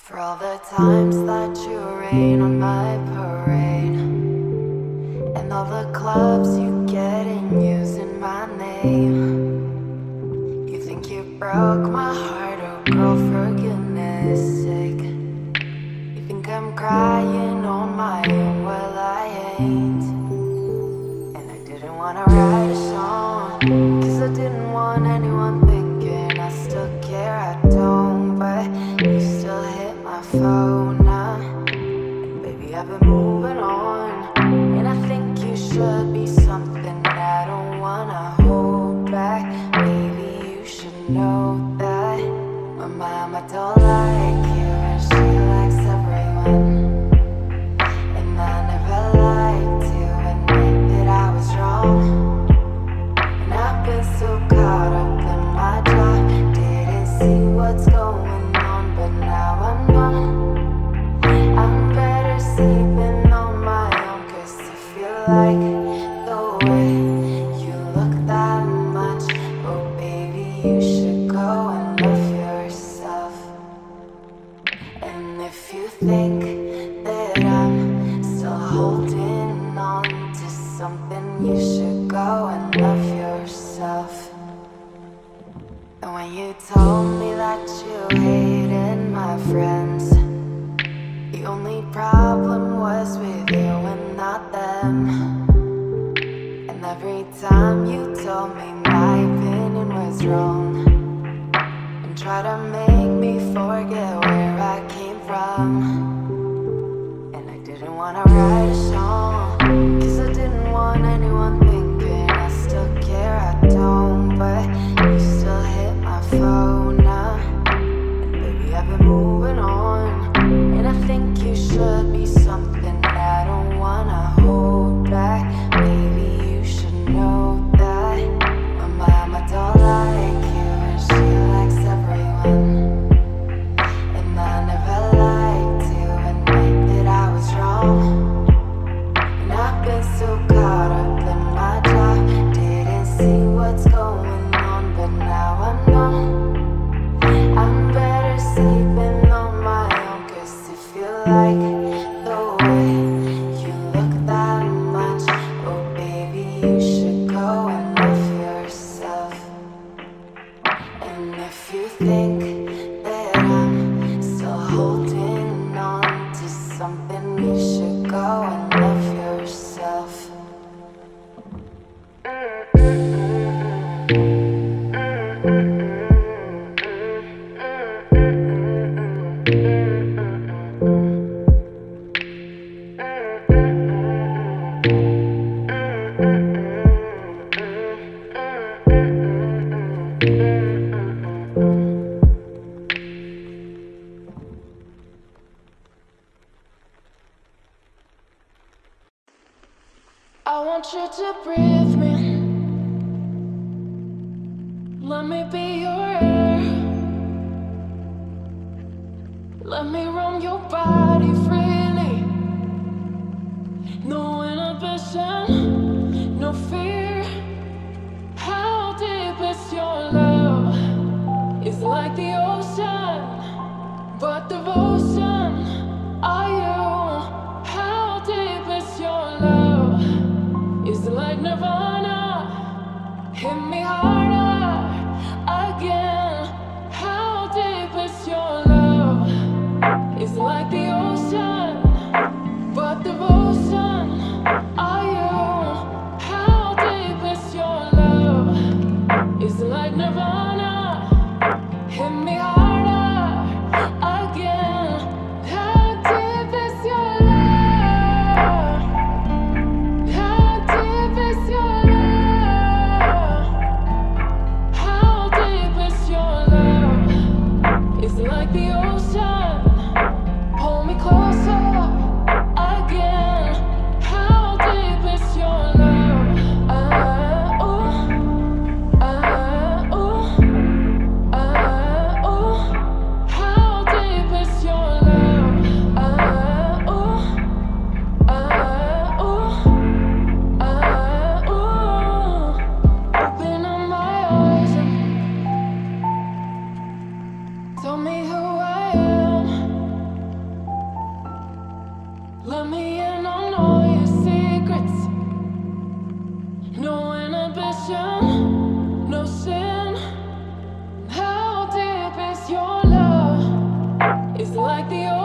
For all the times that you rain on my parade, and all the clubs you get in using my name. You think you broke my heart, oh girl, for goodness sake. You think I'm crying on my own. Well, I ain't. And I didn't want to write a song, cause I didn't want anyone thinking I still care. I don't, but you still hit my phone. Baby, I've been moving on, and I think you should be something I don't want to hold back. Maybe you should know that my mama don't like you, and she likes everyone. Like the ocean.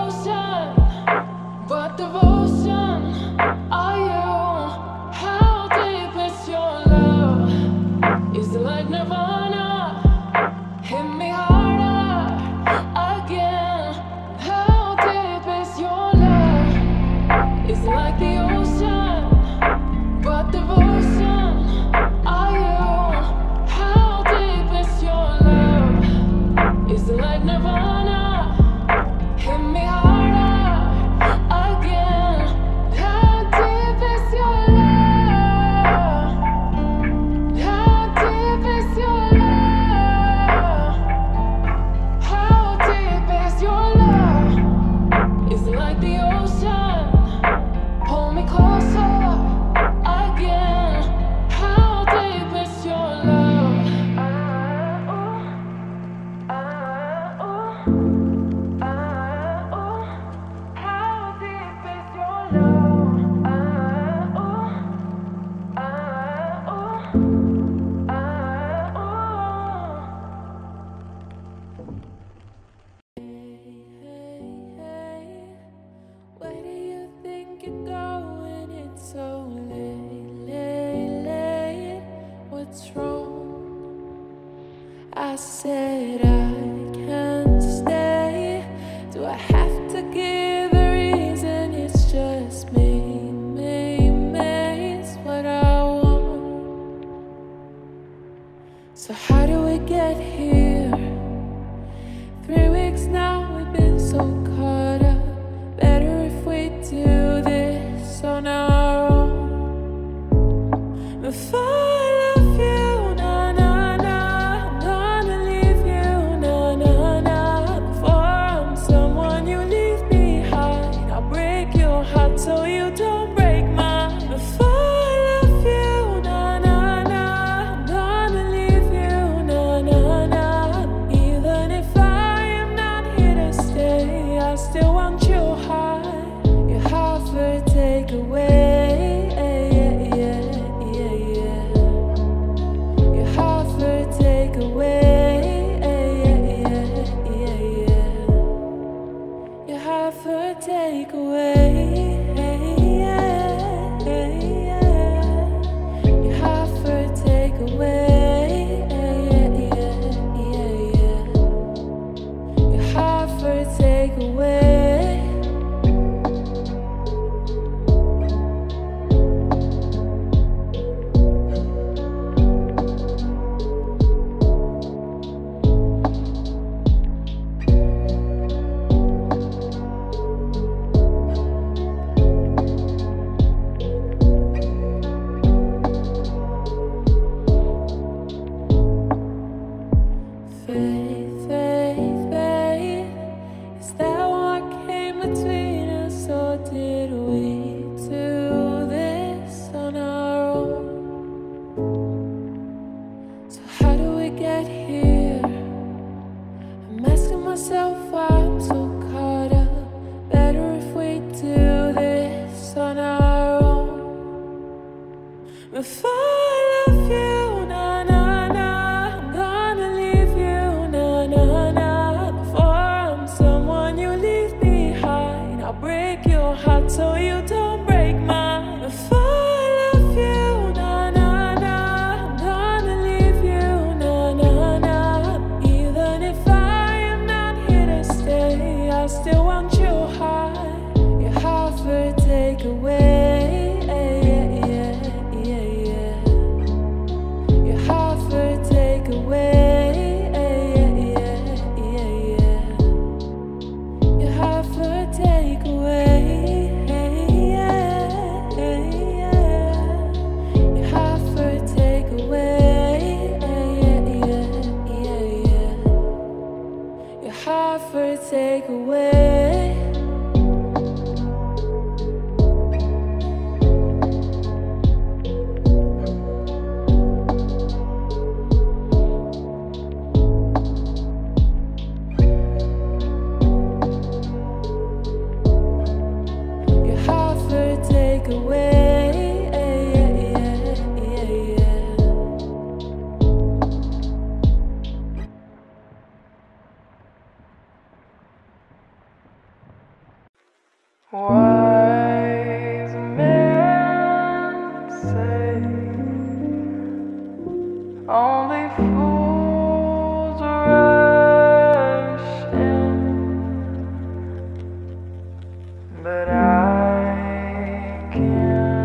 But I can't.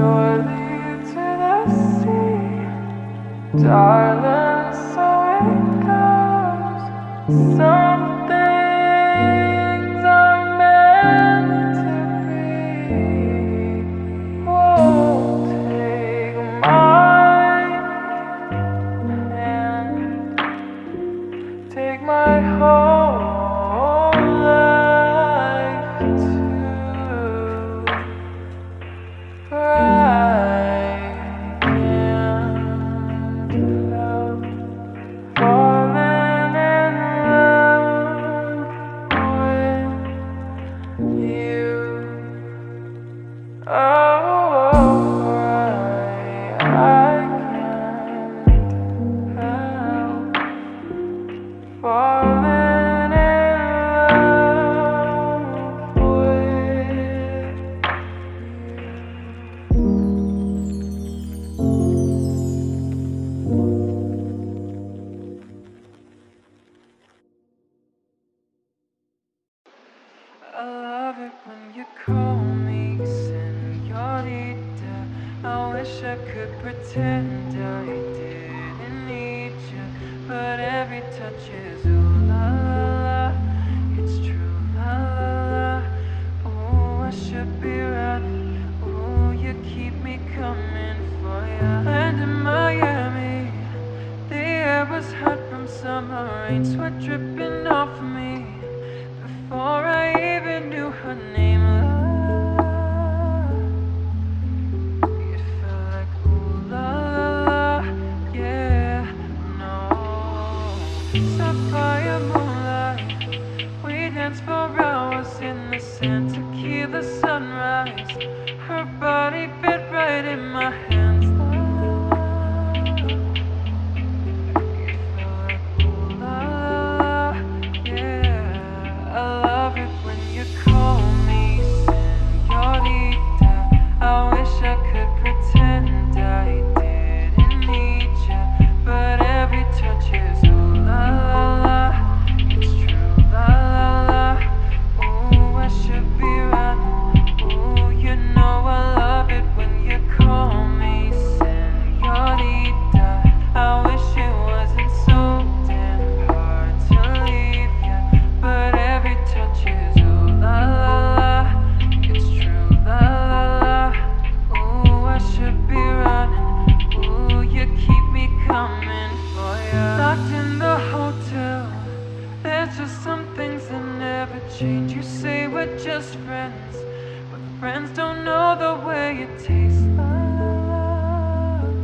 surely to the sea, darling, so it goes. Some things are meant to be. Whoa, take my hand, take my heart. Falling in love with you. I love it when you call me señorita. I wish I could pretend I didn't need you, but every touch is ooh la la, it's true la la la. Oh, I should be running. Oh, you keep me coming for ya. Land in Miami, the air was hot from summer rain, sweat dripping off of me before I even knew her name. And tequila sunrise, her body fit right in my hands. Oh, you feel like ooh la la, yeah. I love it when you call me señorita. I wish I could pretend I didn't need you, but every touch is ooh la la la, it's true la la. Should be running. Oh, you know I love it when you call me señorita. I wish it wasn't so damn hard to leave ya, but every touch is ooh la la la, it's true la la la. Oh, I should be running. Oh, you keep me coming for ya. Locked in the hotel, there's just some things that never change. You say we're just friends, but friends don't know the way it tastes love.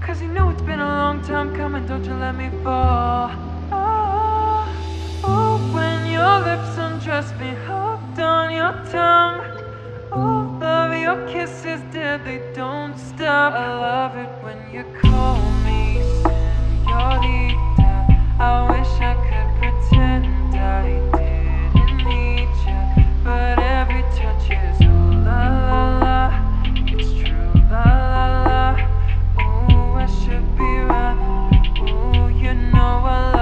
Cause you know it's been a long time coming, don't you let me fall. Oh, oh, when your lips undress me, hooked on your tongue. Oh, love, your kisses dead, they don't stop. I love it when you call me señorita. I wish I could pretend I but every touch is ooh la la la, it's true la la la. Oh, I should be running. Oh, you know I love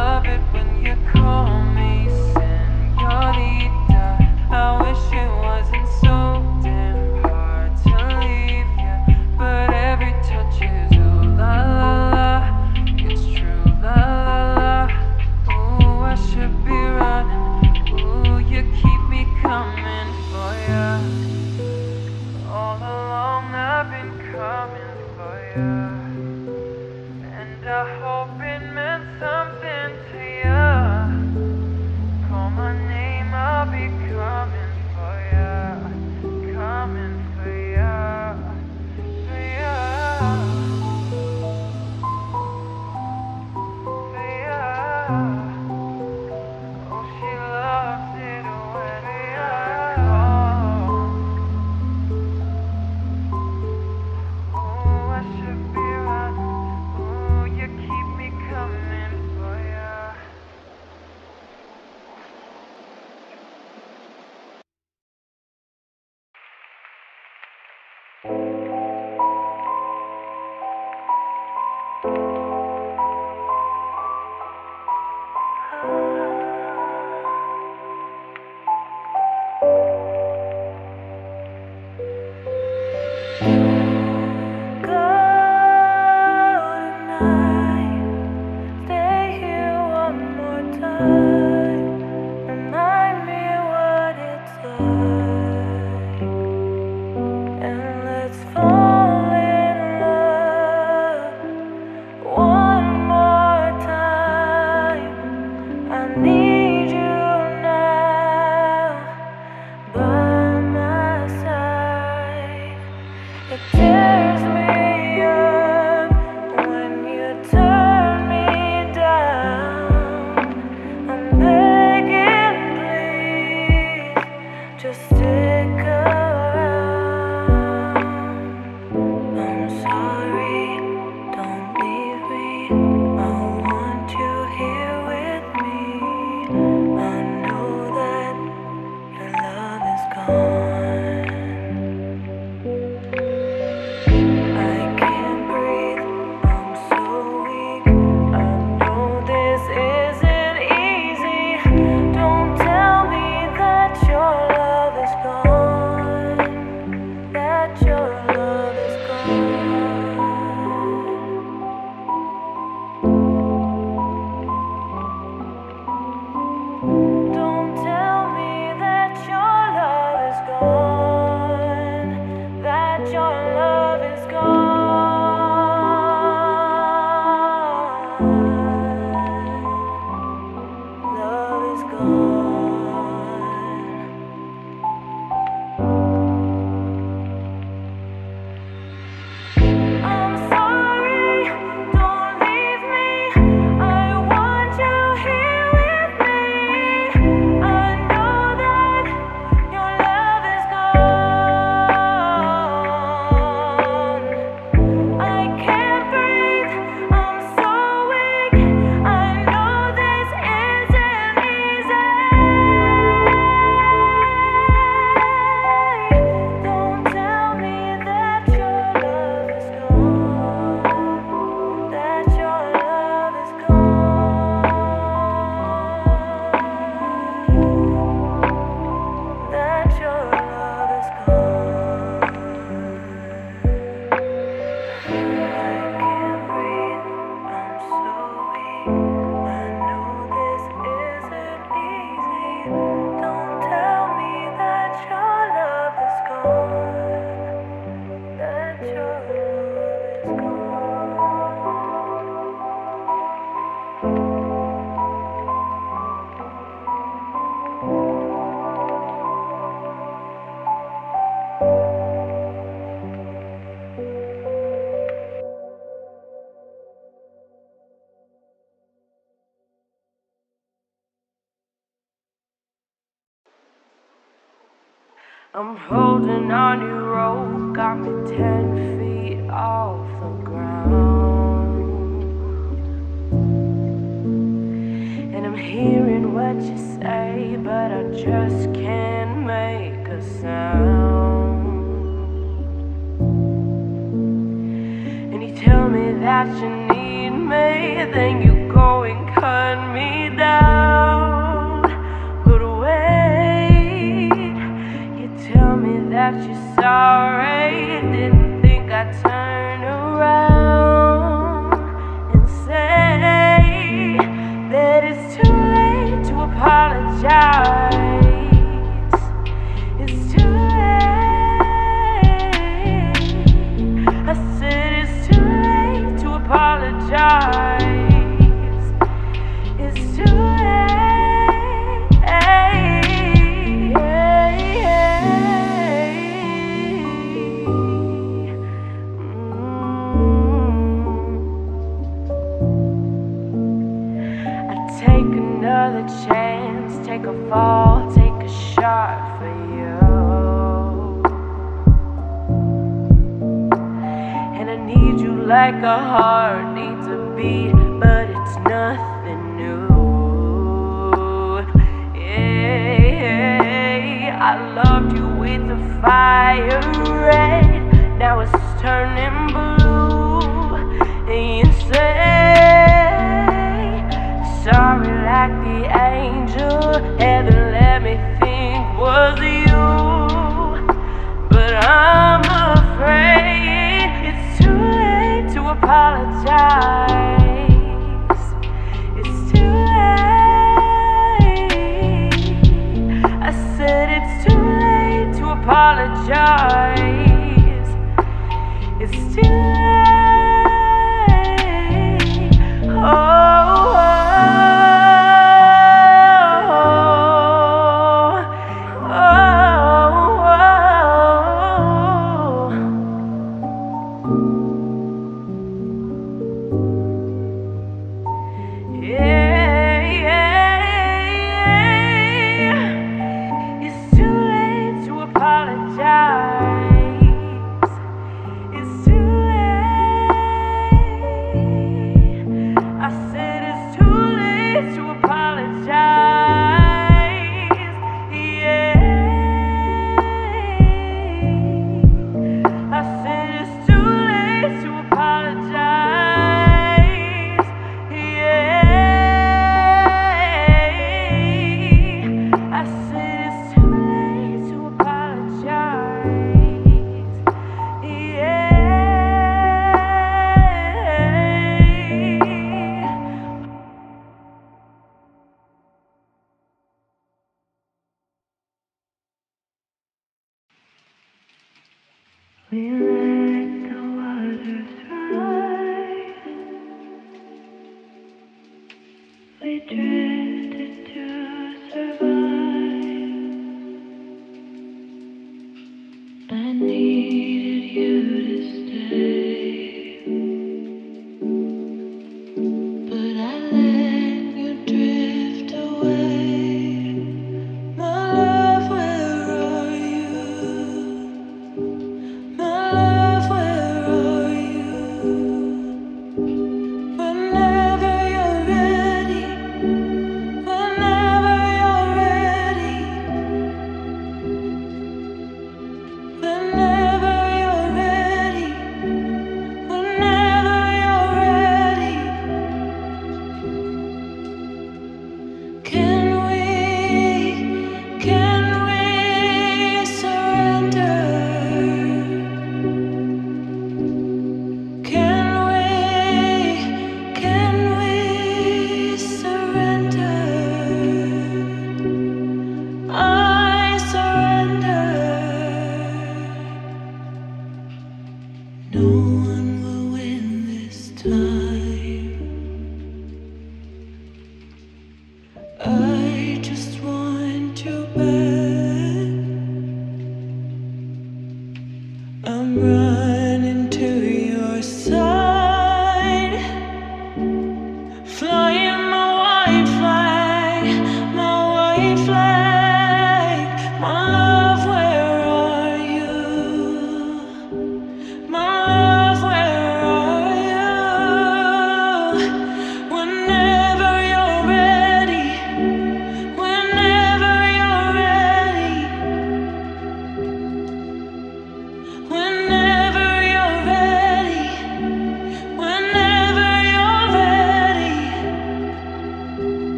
I'm holding on your rope, got me 10 feet off the ground. And I'm hearing what you say, but I just can't make a sound. And you tell me that you need me, then you go and cut me down. That you're sorry, didn't think I'd turn around and say that it's too late to apologize. It's too late. I said it's too late to apologize. It's too late. Another chance, take a fall, take a shot for you. And I need you like a heart needs a beat, but it's nothing new. Yeah, I loved you with the fire red, now it's turning blue. And you say sorry like the angel heaven let me think was you, but I'm afraid it's too late to apologize. It's too late.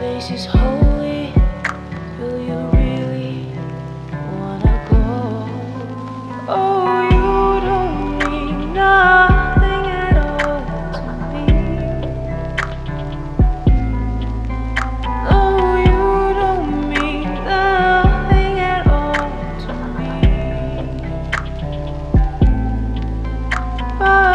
space is holy. Will you really wanna go? Oh, you don't need nothing at all to me. Oh, you don't mean nothing at all to me. But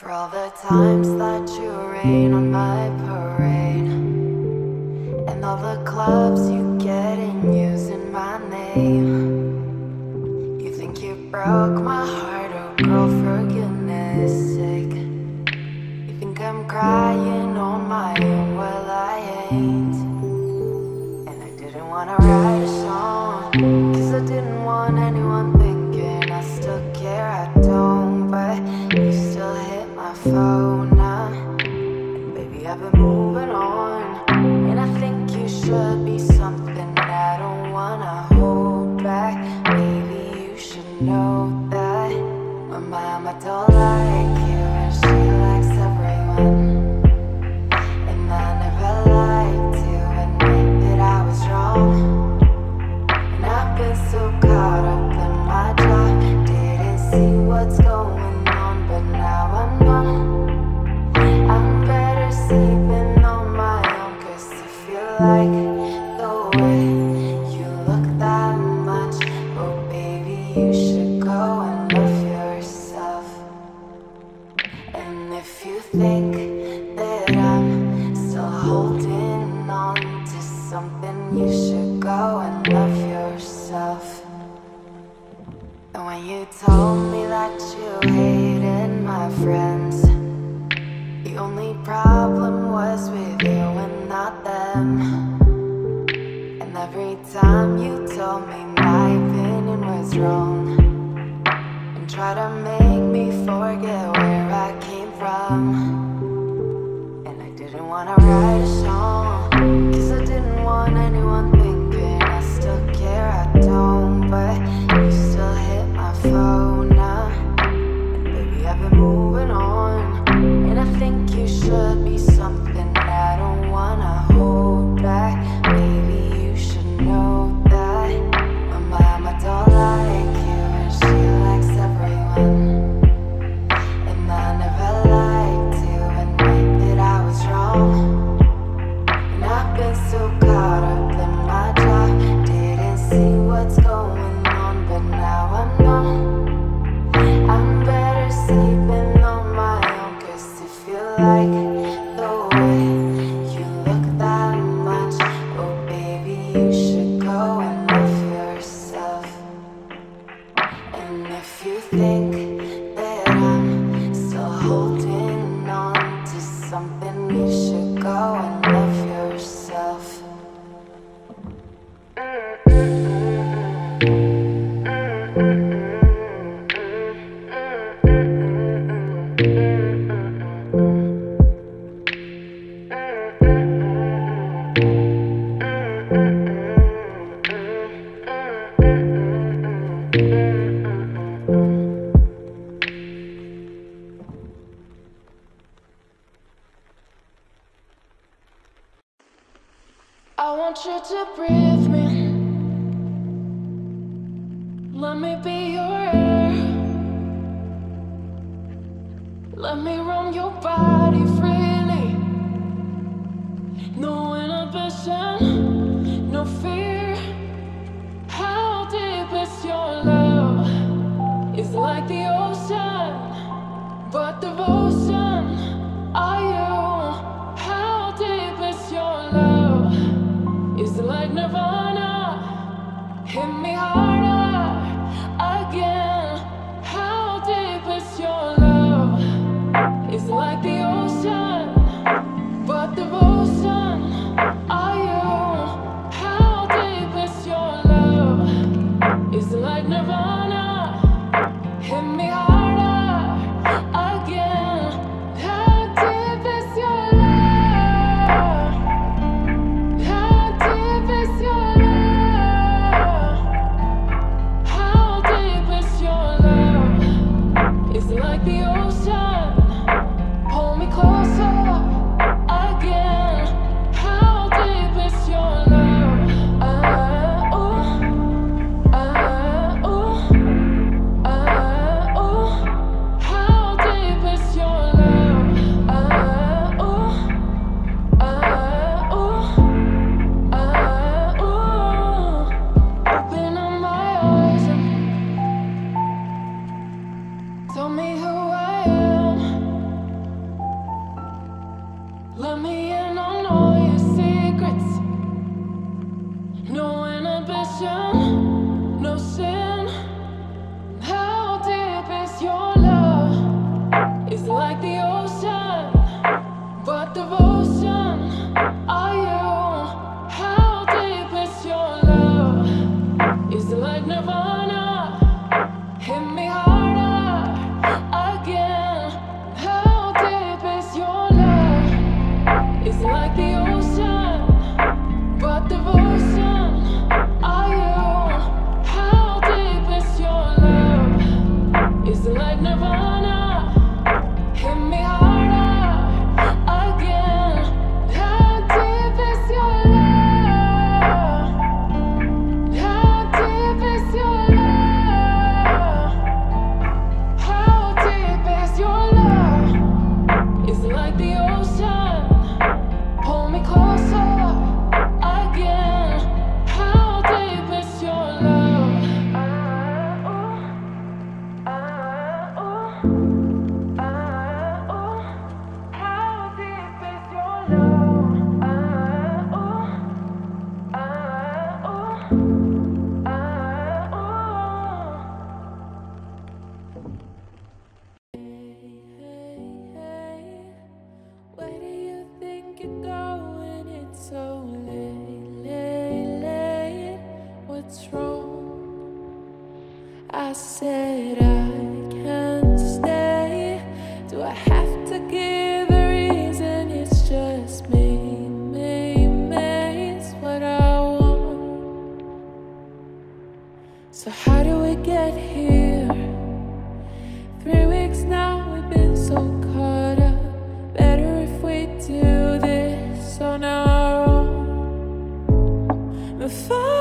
for all the times that you rain on my parade, and all the clubs you get in using my name. You think you broke my heart, oh girl, for goodness sake. You think I'm crying on my own, well I ain't. And I didn't want to write a song, cause I didn't want anyone thinking I still care, I don't, but you still hate phone now. And baby, I've been moving on, and I think you should be something I don't wanna hold back. Maybe you should know that my mama don't like you. think that I'm still holding on to something? You should go and love yourself. And when you told me that you hated my friends, the only problem was with you and not them. And every time you told me my opinion was wrong and tried to make me forget where I came from. And I didn't want to write a song, cause I didn't want anyone thinking I still care. I don't, but you still hit my phone now. And baby, I've been moving on, and I think you should be something that I don't wanna hold back. Maybe you should know that my mama don't like you and she likes everyone. And I never liked you and knew that I was wrong. And I've been so caught up in my job, didn't see what's going on, but now I know I'm better sleeping on my own. Like the way you look that much, oh baby, you should go and love yourself. And if you think that I'm still holding on to something, you should go and love yourself. I want you to breathe me, let me be your air, let me roam your body freely, no inhibition, no fear. How deep is your love? It's like the ocean, but devotion, are you? How deep is your love? It's like nirvana, hit me harder again. How deep is your love? It's like the ocean, but devotion, are you? I said I can't stay. Do I have to give a reason? It's just me, it's what I want. So how do we get here? 3 weeks now, we've been so caught up. Better if we do this on our own. Before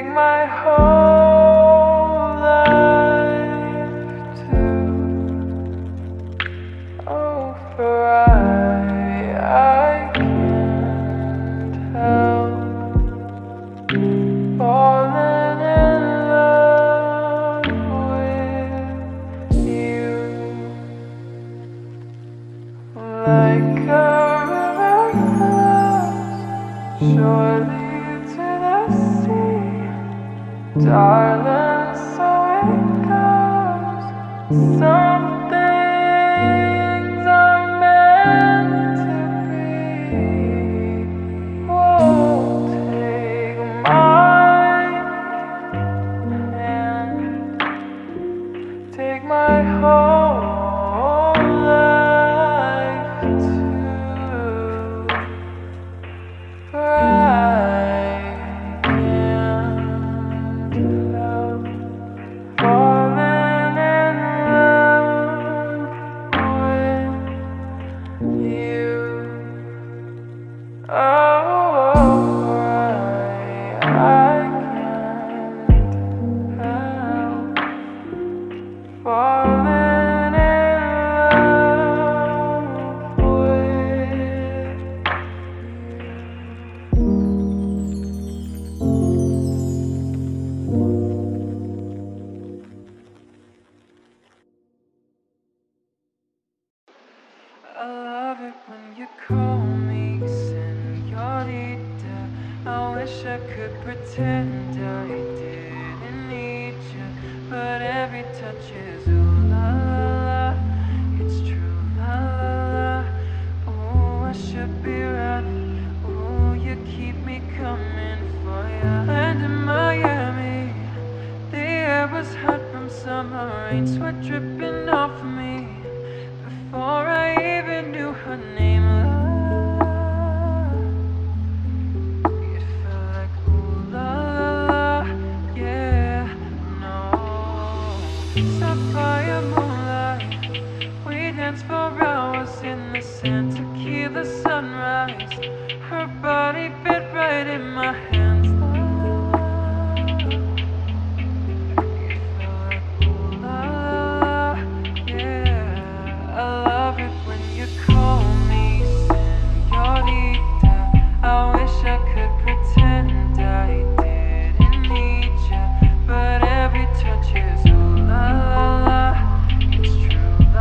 take my whole life to override. I can't help falling in love with you, like a river flows surely darling, so it goes. Some things are meant to be. Oh, take my hand, take my whole life to pride. Falling in love with you. I love it when you call me señorita. I wish I could pretend I didn't need you, but every touch is ooh la la, it's true la la la. Oh, I should be running. Oh, you keep me coming for ya. Land in Miami, the air was hot from summer rain, sweat dripping off me before I even knew her name. Sapphire moonlight, we danced for hours in the sand. Tequila sunrise, her body fit right in my hands. You feel like ooh la la, yeah. I love it when you call me señorita. I wish I could pretend I didn't need you, but every touch is la la la, it's true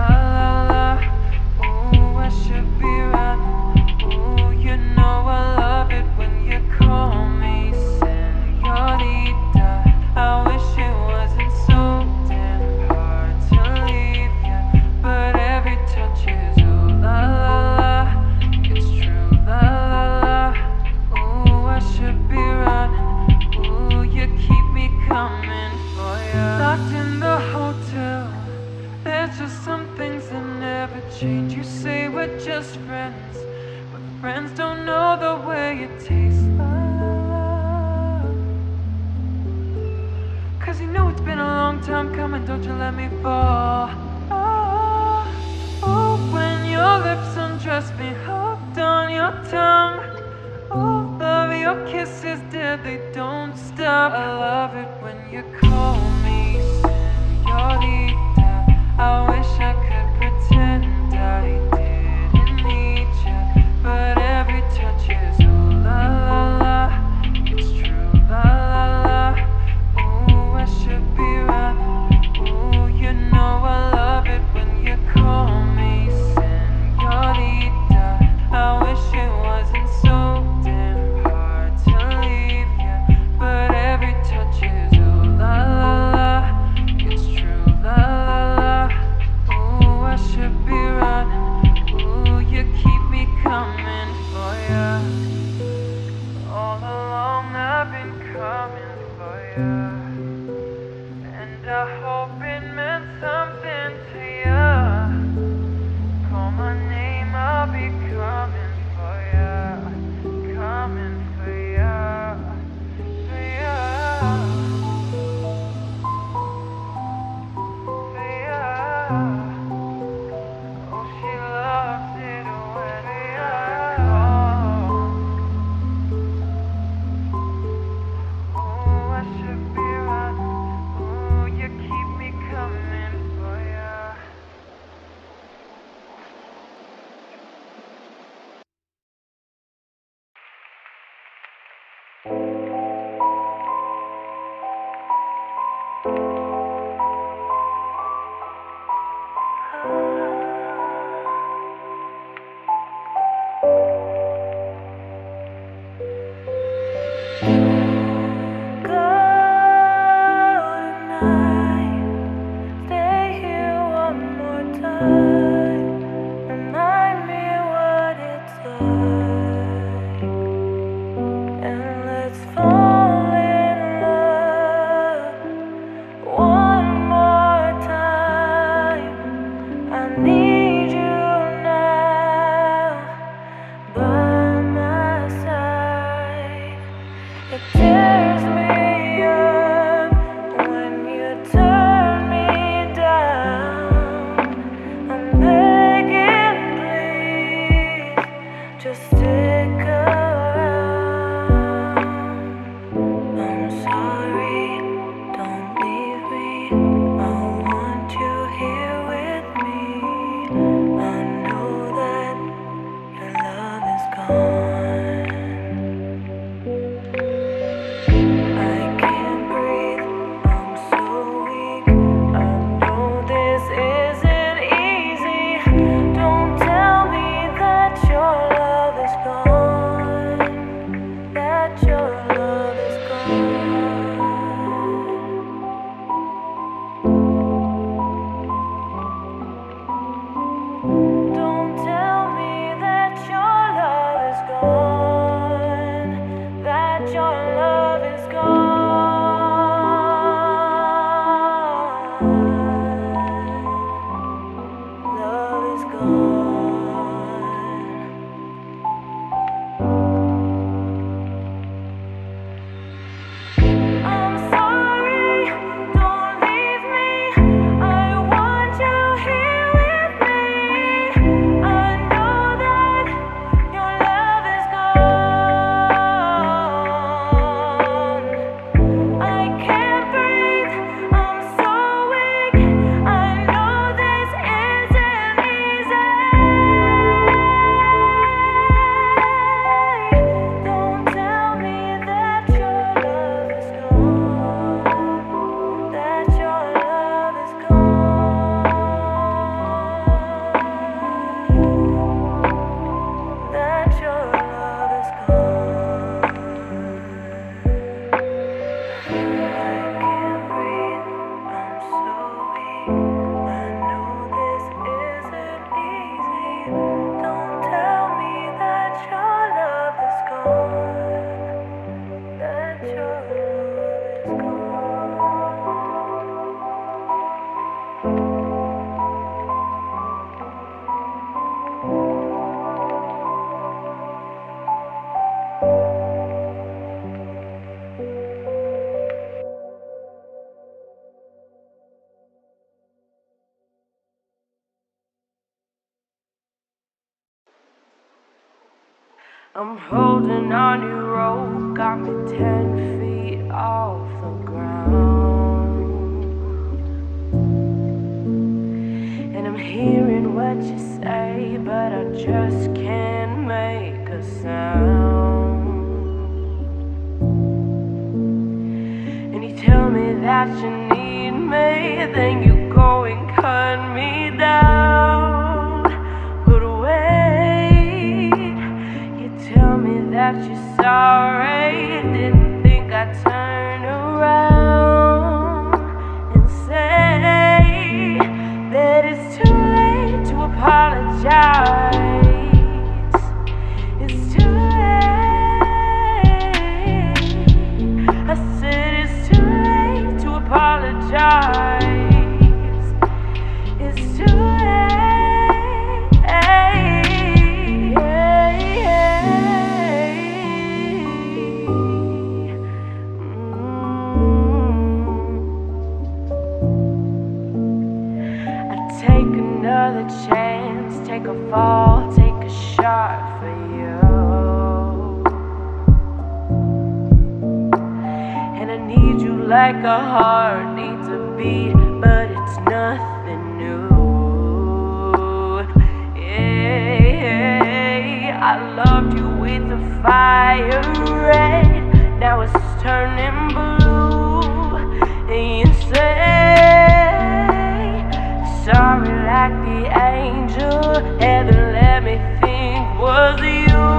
la la la. Oh, I should be running. Oh, you know I love it when you call me señorita. I wish it wasn't so damn hard to leave you, but every touch is ooh la la la, it's true la la la. Oh, I should be running. Oh, you keep me coming for you. Locked in the hotel, there's just some things that never change. You say we're just friends, but friends don't know the way it tastes. Love, cause you know it's been a long time coming, don't you let me fall. Oh, oh, when your lips undress me, hooked on your tongue. Oh, love, your kisses dead, they don't stop. I love it when you call me señorita. I wish I could pretend I didn't need you, but every touch is ooh la la la, it's true la la la. Oh, I should be running. Oh, you know I love it when you call me señorita. I wish it wasn't so damn hard to leave you, but every touch is ooh la la la, it's true la la la. Ooh, I should be running. Ooh, you keep me coming for ya. All along I've been coming for ya, and I hope it meant something to ya. Call my name, I'll be coming. I I'm holding on your rope, got me 10 feet off the ground. And I'm hearing what you say, but I just can't make a sound. And you tell me that you need me, then you go and cut me down. That you're sorry, didn't think I'd turn around and say that it's too late to apologize. It's too late. I said it's too late to apologize. It's too late. Chance, take a fall, take a shot for you. And I need you like a heart needs a beat, but it's nothing new. Yeah, I loved you with the fire red, now it's turning blue. And you say sorry like the angel heaven let me think was you,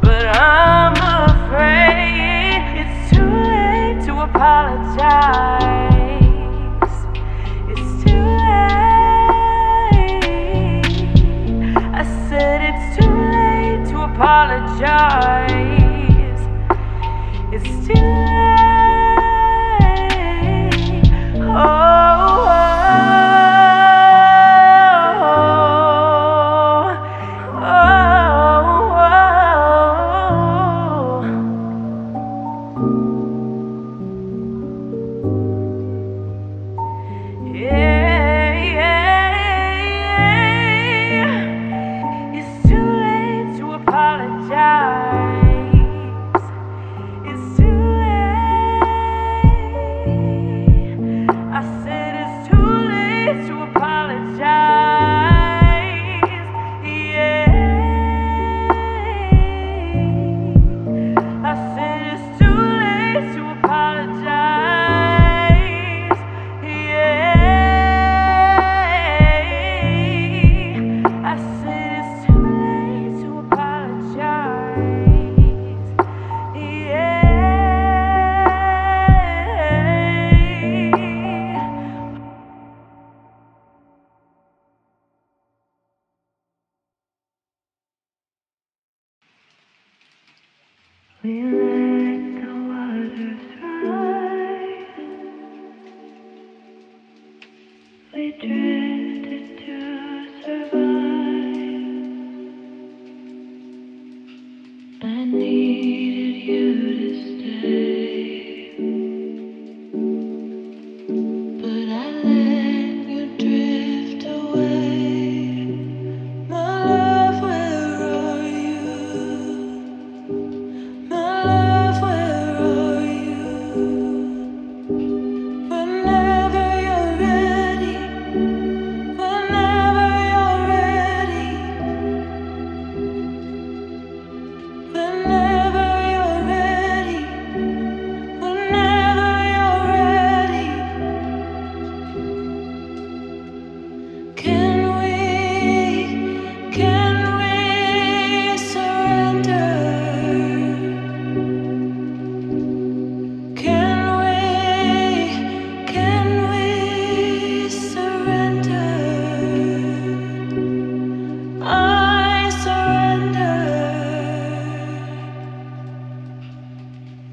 but I'm afraid it's too late to apologize. It's too late. I said it's too late to apologize. It's too late. Oh. Oh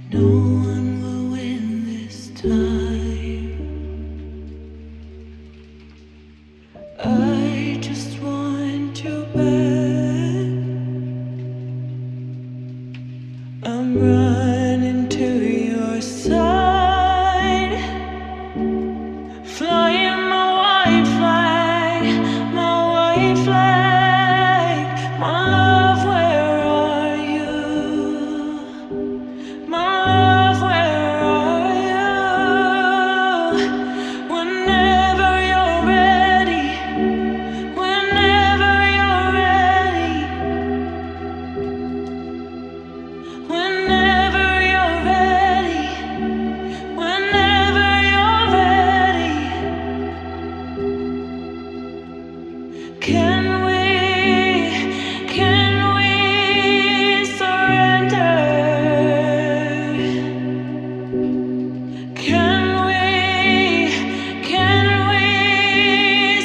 No one will win this time. I just want you back. I'm running to your side, flying my white flag, my white flag, my love. Can we surrender? Can we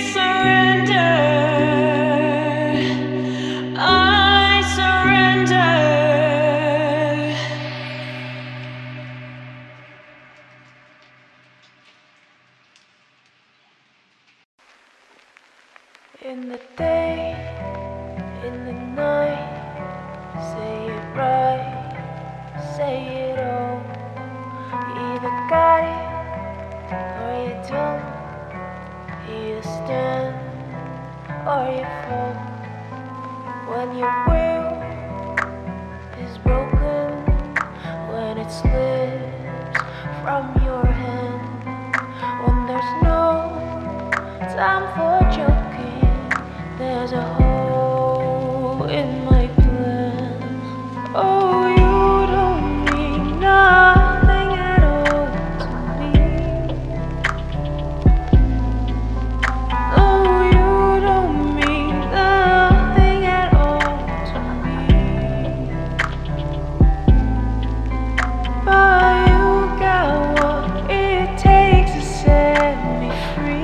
surrender? I surrender. In the day, in the night, say it right, say it all. You either got it or you don't. You stand or you fall. When your will is broken, when it slips from your hand, when there's no time for joking, there's a hole in my plan. Oh, you don't mean nothing at all to me. Oh, you don't mean nothing at all to me. But you got what it takes to set me free.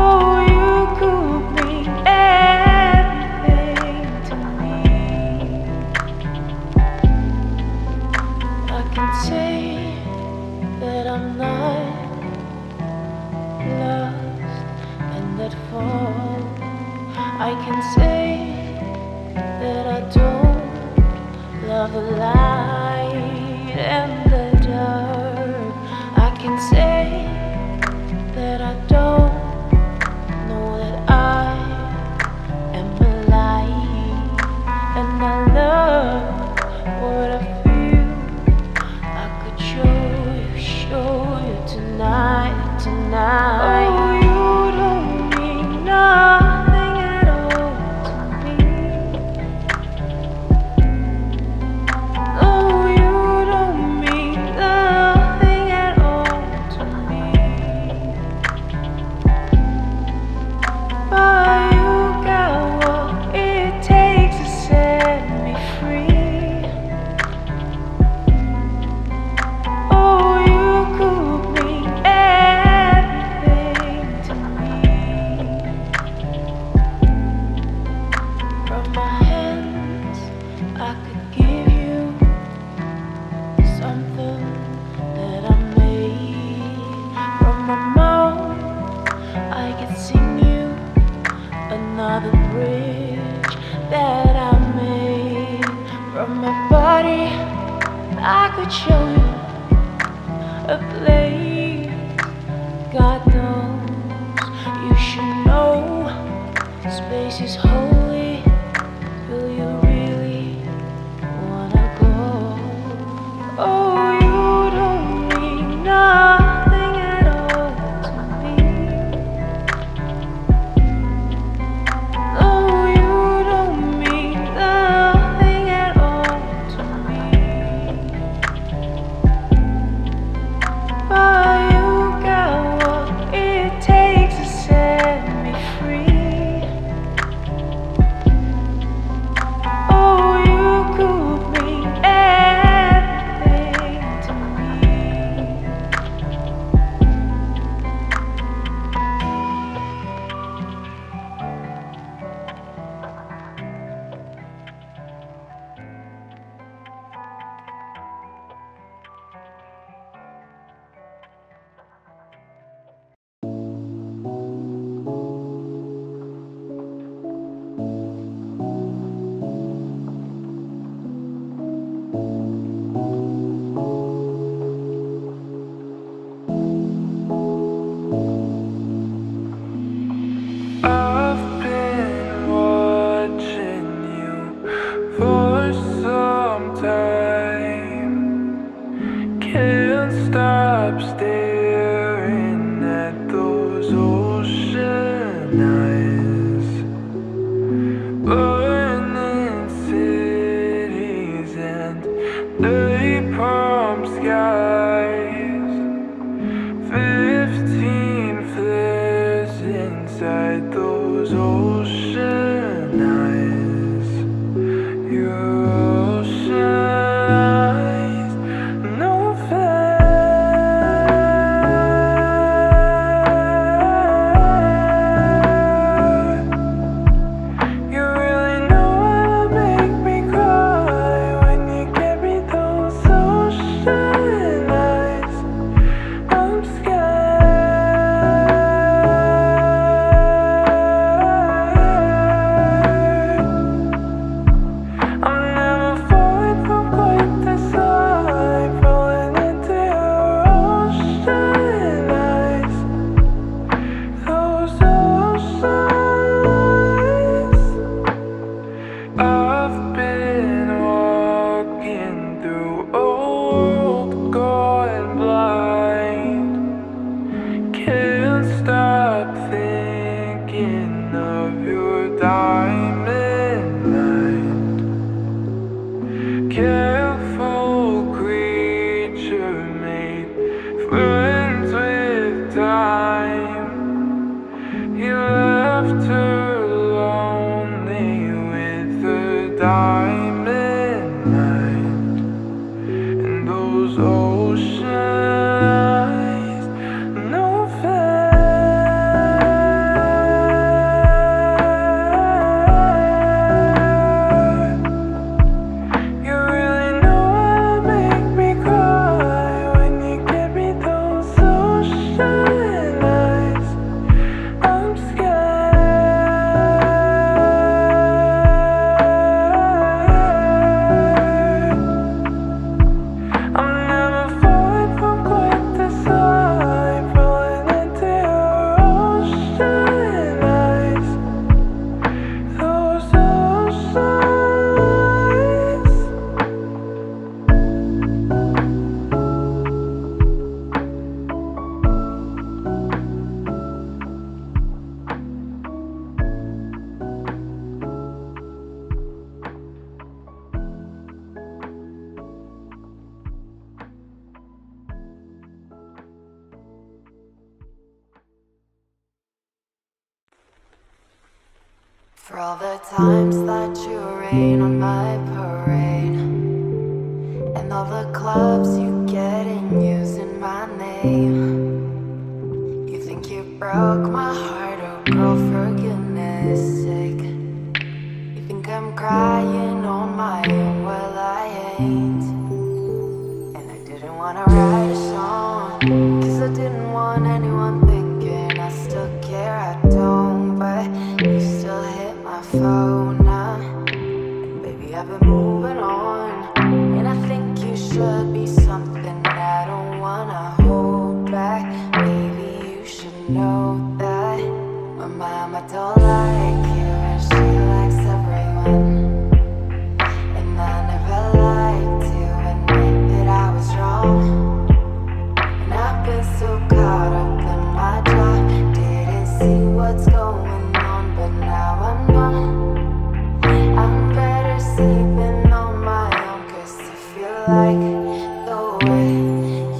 I can say that I don't love the light and the dark. I can say that I don't know that I am alive, and I love what I feel. I could show you tonight. Oh, you don't mean nothing. Another bridge that I made. From my body I could show you a place. God knows you should know space is holy. Do you really wanna go? Oh, you don't mean nothing. For all the times that you rain on my parade, and all the clubs you get in using my name. You think you broke my heart, oh girl, for goodness sake. You think I'm crying on my own, well I ain't. And I didn't wanna write a song, cause I didn't want anyone thinking I still care, I don't, but you still hate phone now. Baby, I've been moving on, and I think you should be something I don't wanna hold back. Maybe you should know that my mama don't like you and she likes everyone, and I never liked to admit that I was wrong, and I've been so caught up in my job, didn't see what's going on. Now I know I'm better sleeping on my own, cause I feel like the way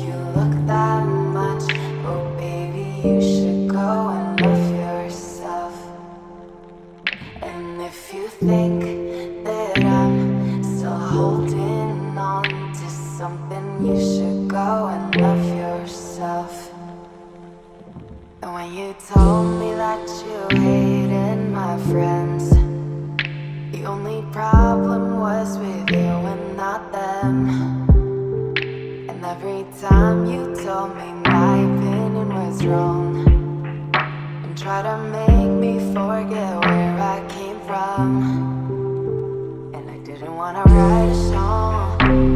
you look that much. Oh baby, you should go and love yourself. And if you think that I'm still holding on to something, you should go and love yourself. And when you told me that you hated my friends, the only problem was with you and not them. And every time you told me my opinion was wrong, and tried to make me forget where I came from. And I didn't wanna write a song,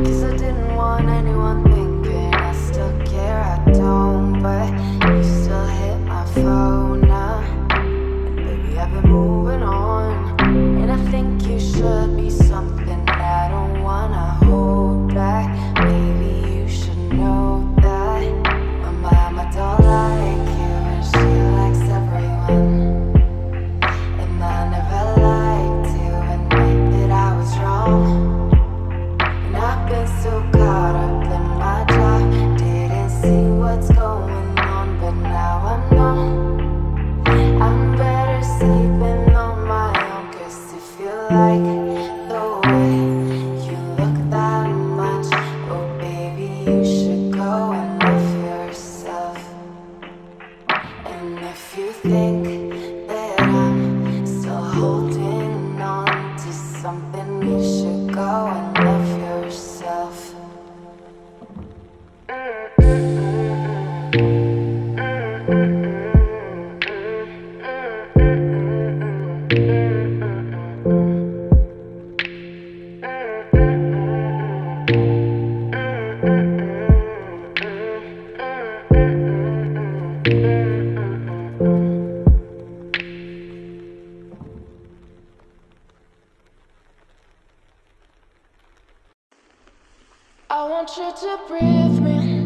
I want you to breathe me.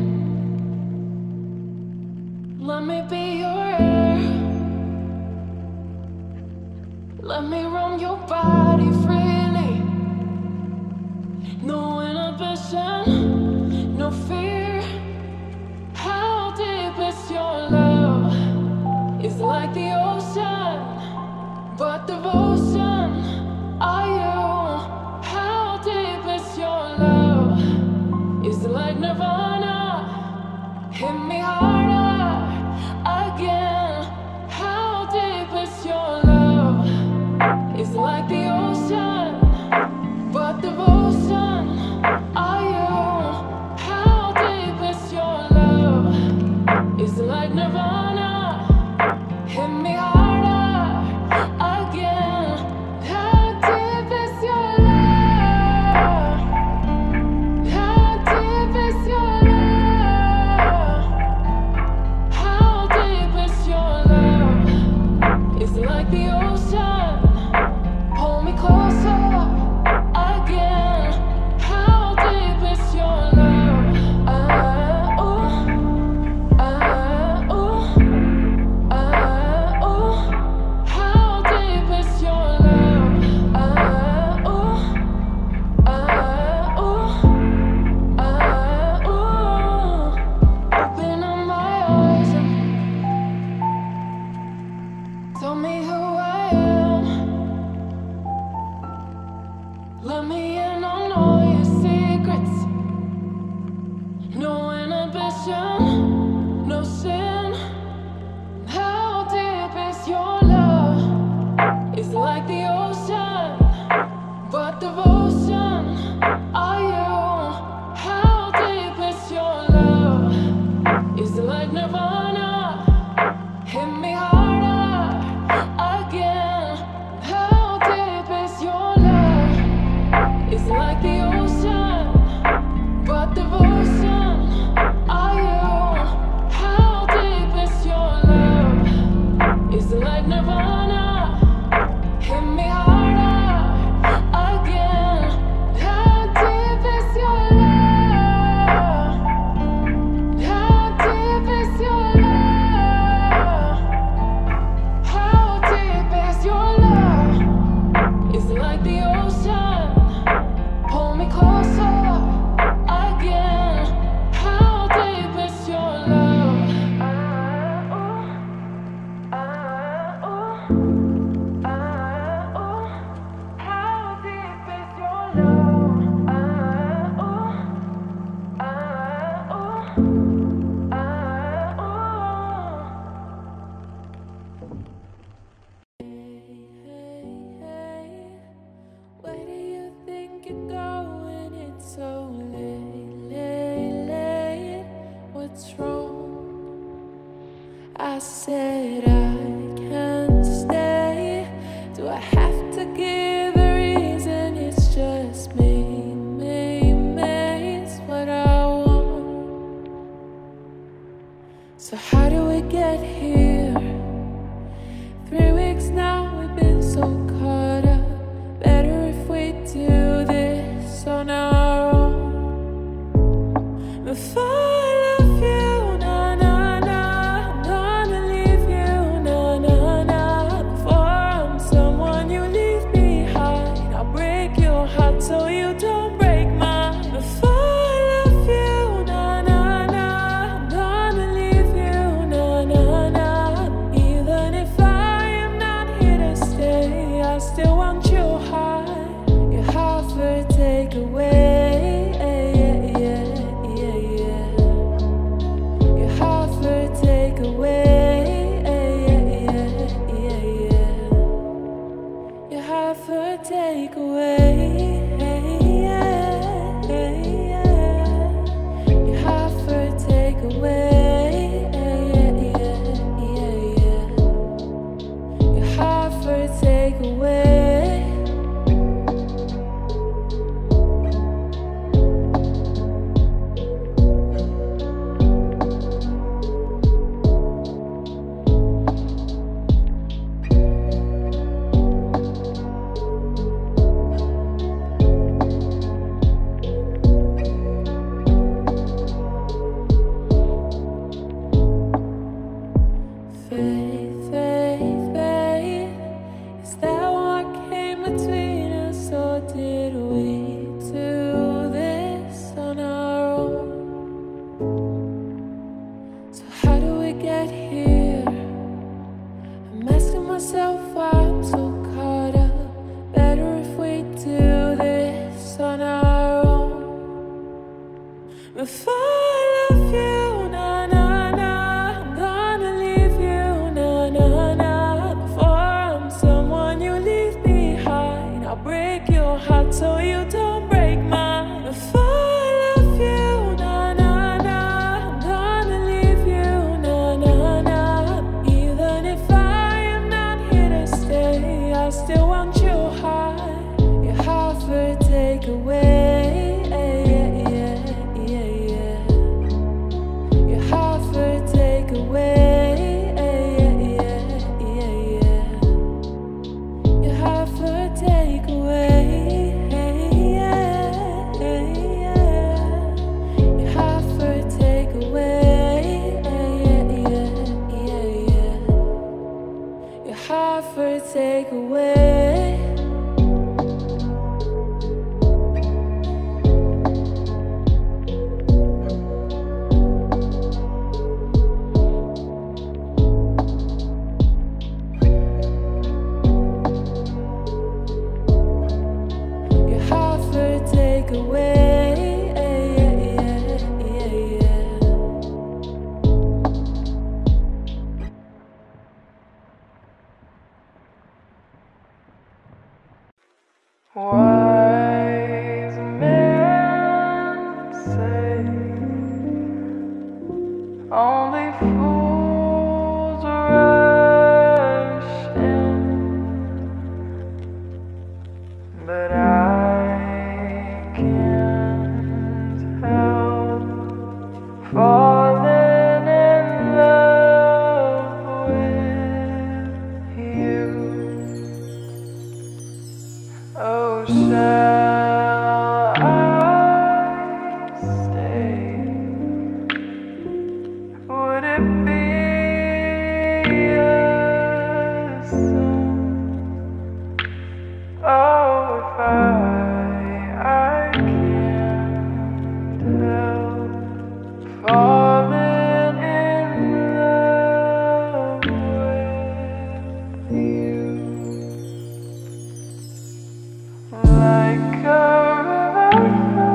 Let me be your air. Let me roam your body freely. No inhibition, no fear. How deep is your love? It's like the ocean, but devotion. Are you? How deep is your love? Is it like Nirvana? Hit me harder again. How deep is your love? Is it like the ocean, but devotion? Are you? How deep is your love? Is it like Nirvana? Hit me harder. Your heart for take away. If I love you, na na na, I'm gonna leave you, na na na. Before I'm someone you leave behind, I'll break your heart so you don't break mine. If I love you, na na na, I'm gonna leave you, na na na. Even if I am not here to stay, I still want you high. Your heart for take away. Take away. Your heart for take away. Wise men say only fools rush in, but I can't help falling in love with you. Oh, shall I stay? Would it be a sin? Oh, if I can't help falling in love with you. Like a river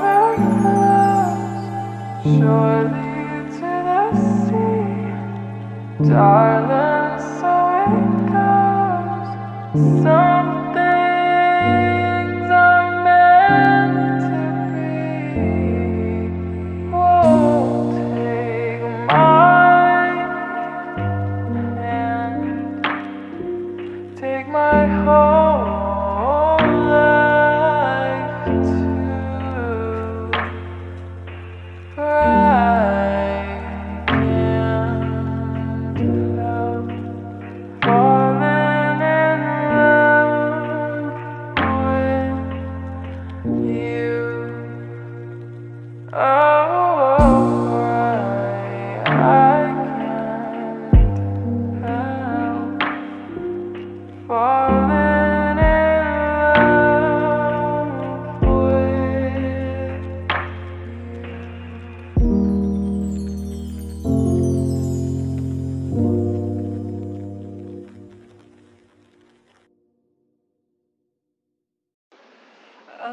flows surely to the sea, darling, so it goes. Some things are meant to be. Take my hand, take my heart. I can't help falling in love with you. Like a river flows surely to the sea, darling, so it goes. My whole life too, for I can't help falling in love with you. Oh, falling in love with you. I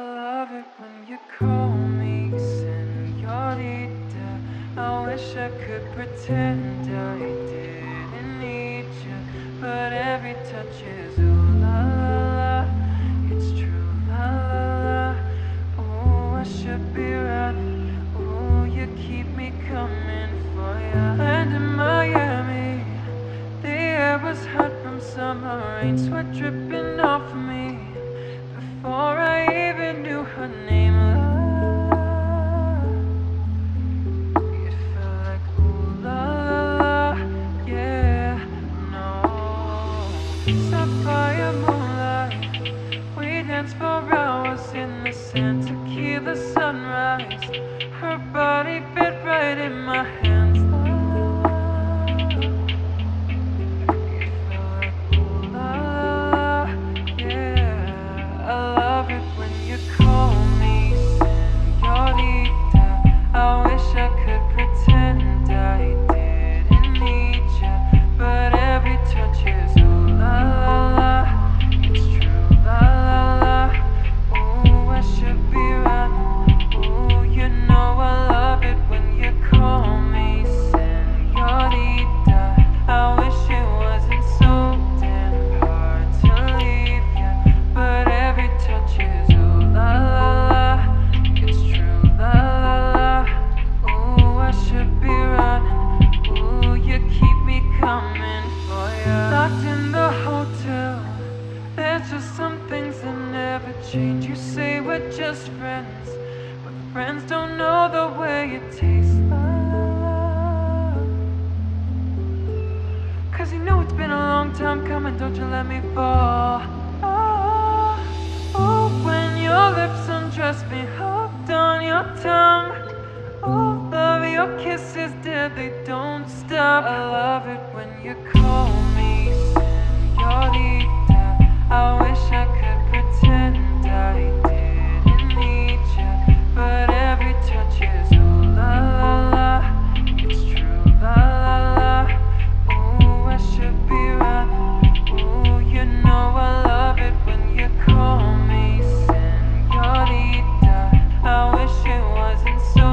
love it when you call me señorita. I wish I could pretend I didn't need you, but every touch is ooh la la la, it's true la la la. Oh, I should be running. Oh, you keep me coming for ya. Land in Miami, the air was hot from summer rain, sweat dripping off me before I even knew her name. say we're just friends, but friends don't know the way it tastes love. Cause you know it's been a long time coming, don't you let me fall. Oh, oh, when your lips undress me, hooked on your tongue. All of your kisses, dear, they don't stop. I love it when you call me señorita. I wish I could pretend I didn't need you, but every touch is ooh la la la. It's true la la la. Ooh, I should be running. Ooh, you know I love it when you call me señorita. I wish it wasn't so.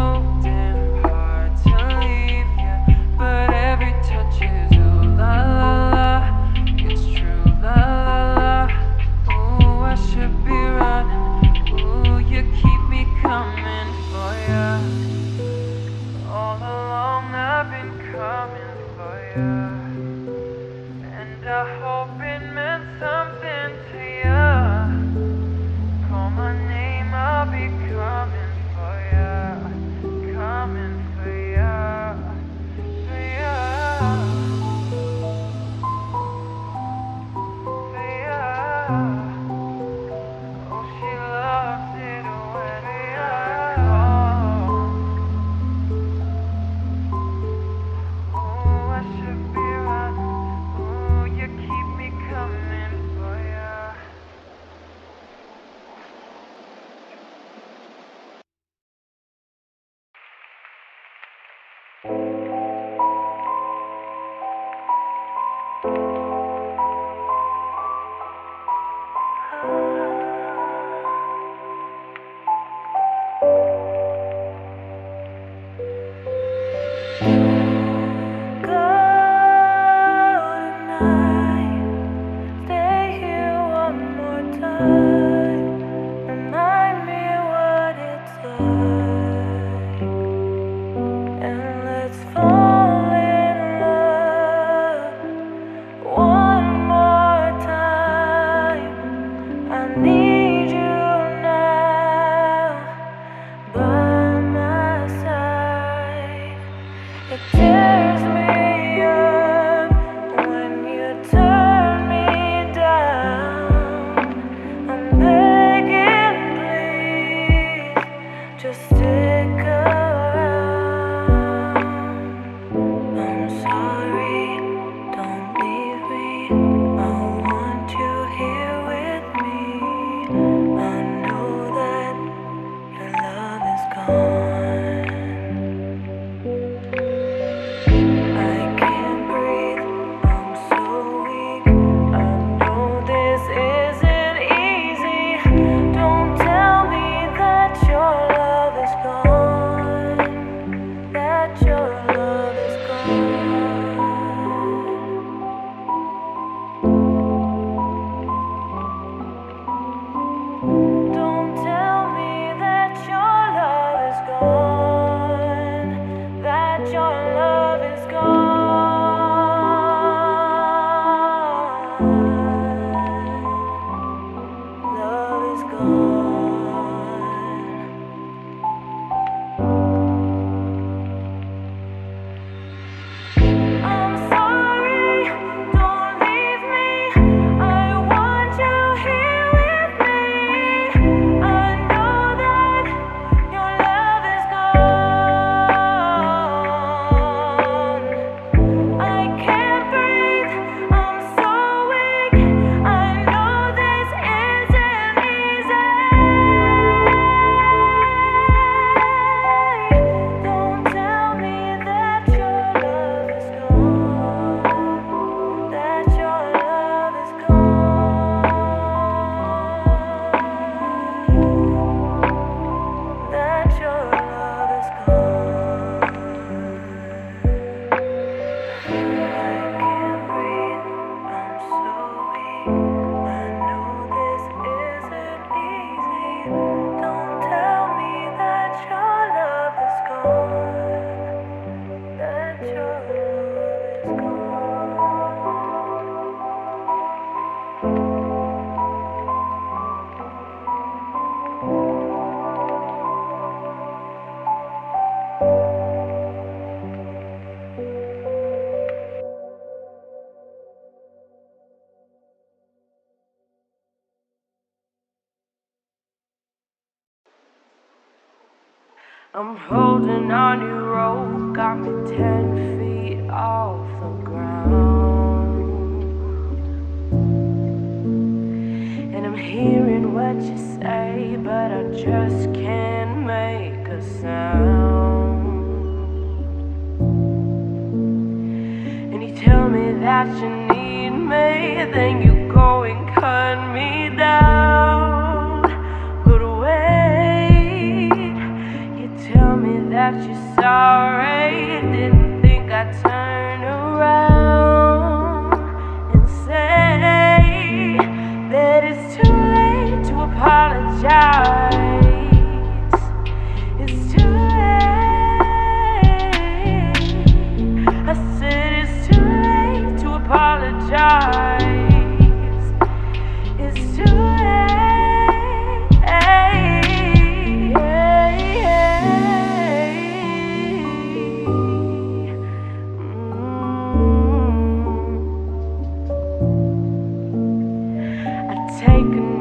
Let's I'm holding on your rope, got me 10 feet off the ground. And I'm hearing what you say, but I just can't make a sound. And you tell me that you need me, then you go and cut me down. That you're sorry, didn't think I'd turn around and say that it's too late to apologize. It's too late. I said it's too late to apologize. It's too late.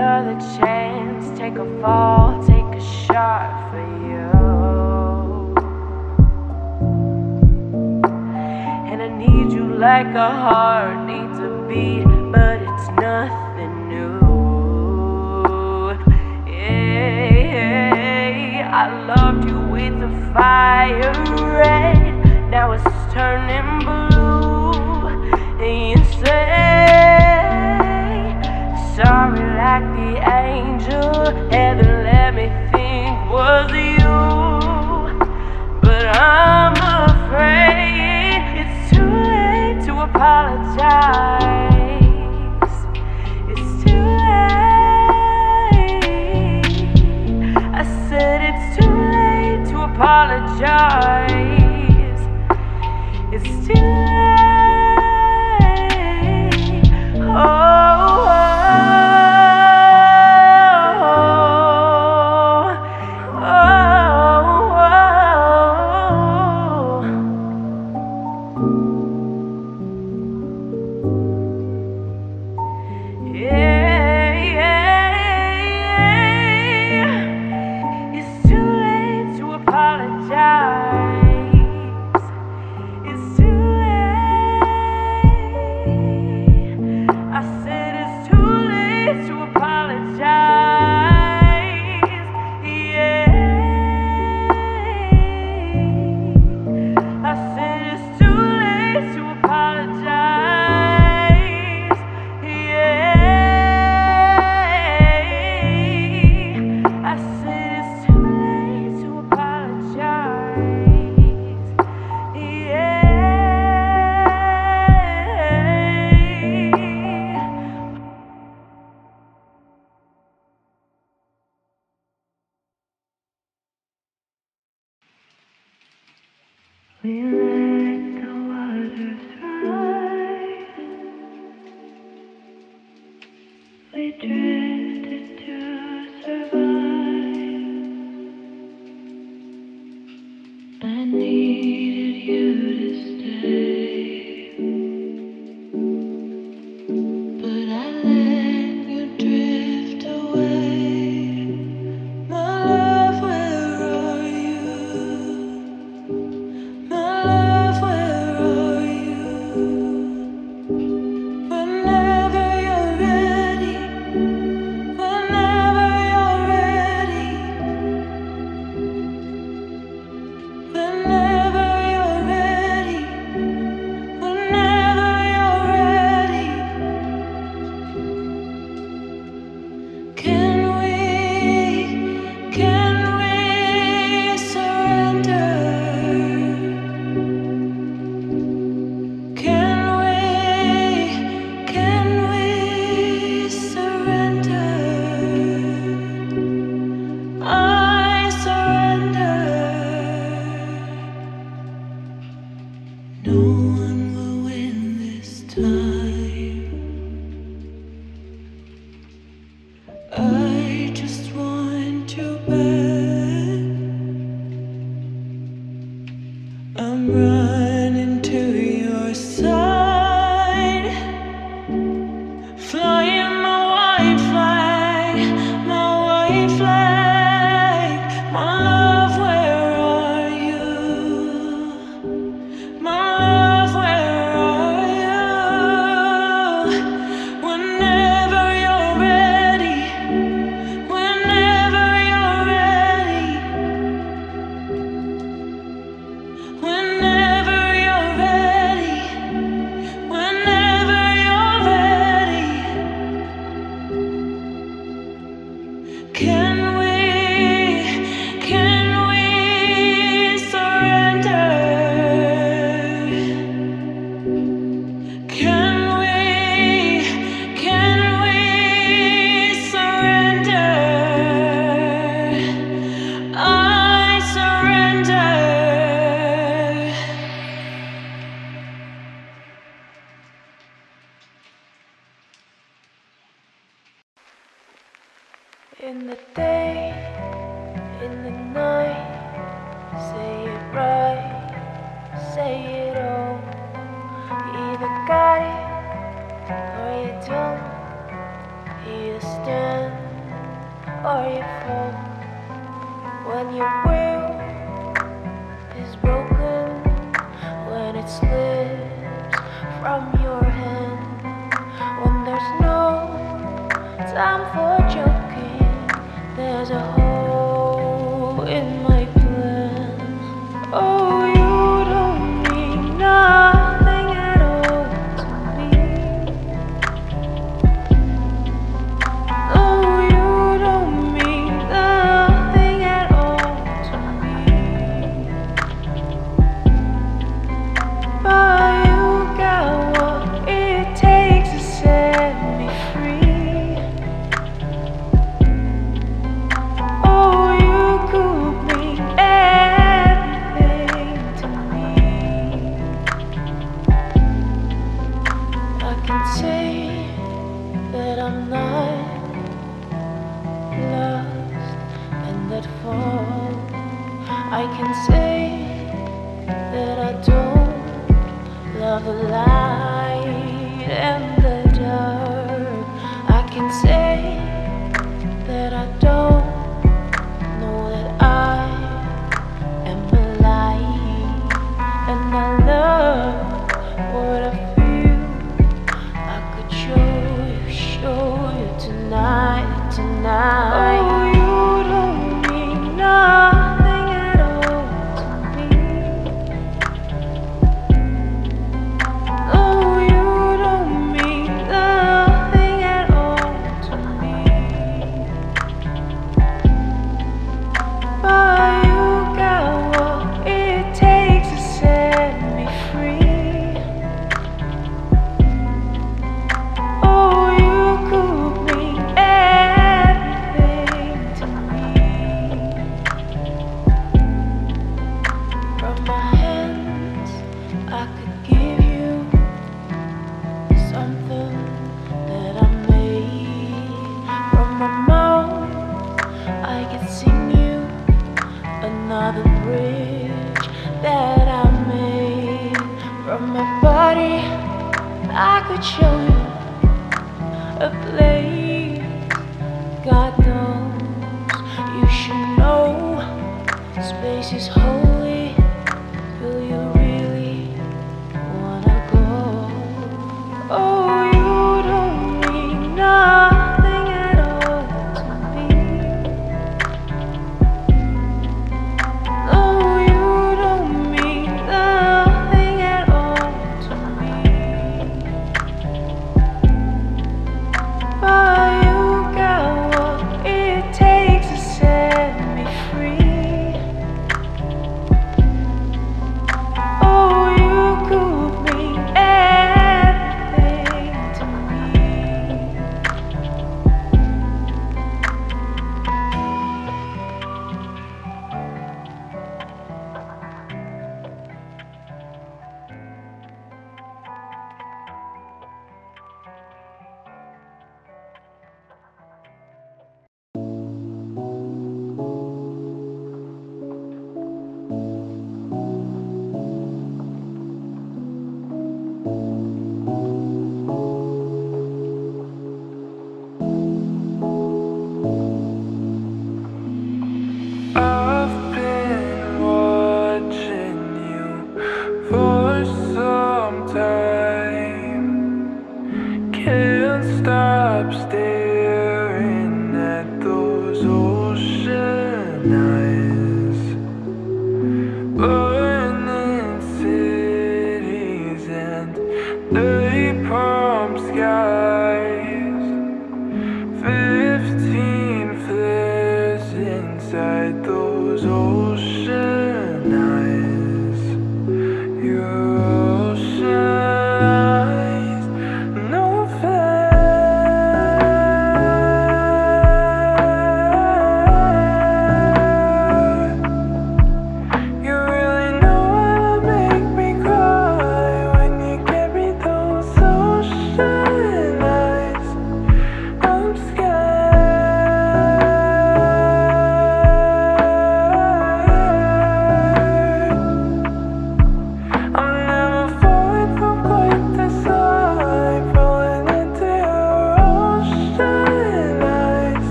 Another chance, take a fall, take a shot for you. And I need you like a heart needs a beat, but it's nothing new. Yeah, I loved you with the fire red, now it's turning blue. And you say sorry like the angel heaven let me think was you. But I'm afraid it's too late to apologize. It's too late. I said it's too late to apologize. It's too late. Oh, my love, where are you? day in the night. Say it right, say it all. You either got it or you don't. You either stand or you fall. When your will is broken, when it slips from your hand, when there's no time for joking, there's a hole in my plan. Oh, you don't mean nothing at all to me. Oh, you don't mean nothing at all to me. But you got what it takes to set me free. Say that I'm not lost and that fall. I can say that I don't love the light and the dark. I can say that I don't know that I am alive, and I love what I feel. Show you tonight, tonight. Oh, you don't mean nothing at all to me. Oh, you don't mean nothing at all to me. But you got what it takes to set me free. I could give you something that I made. From my mouth I could sing you another bridge that I made. From my body I could show you a place. God knows you should know space is holy. Will you?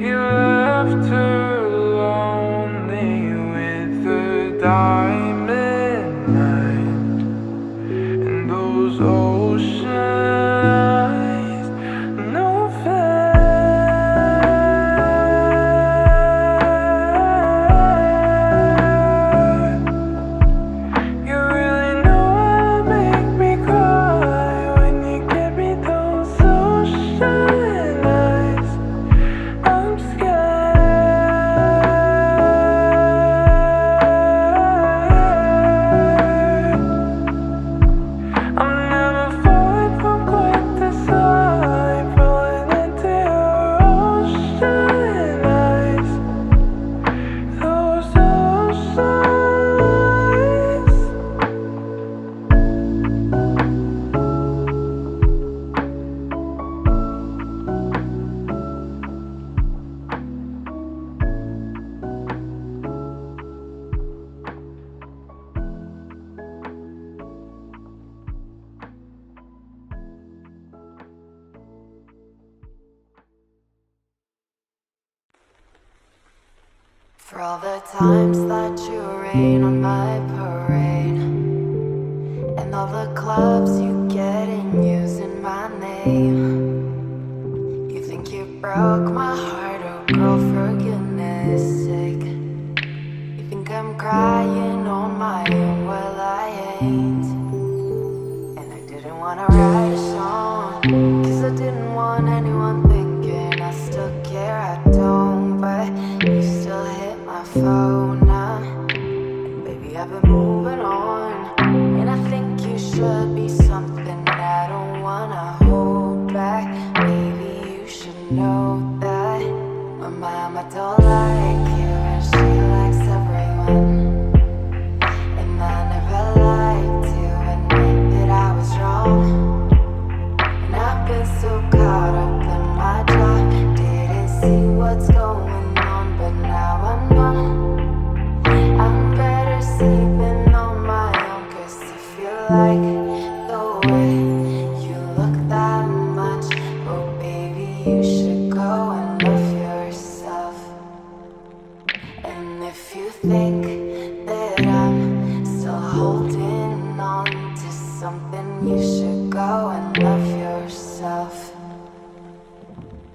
He left her lonely with a diamond night and those ocean eyes, no fair. You really know how to make me cry when you give me those ocean For all the times that you rain on my parade, and all the clubs you get in using my name. You think you broke my heart, oh girl, for goodness sake. You think I'm crying on my own, well I ain't. And I didn't wanna write a song, cause I didn't want anyone thinking I still care, I don't, but you still hate phone now. And baby, I've been moving on, and I think you should be something that I don't wanna hold back. Maybe you should know that my mama don't like you and she likes everyone, and I never liked to admit that I was wrong. And I've been so caught up in my job, didn't see what's going on. Now I know I'm better sleeping on my own, cause I feel like the way you look that much. Oh baby, you should go and love yourself. And if you think that I'm still holding on to something, you should go and love yourself.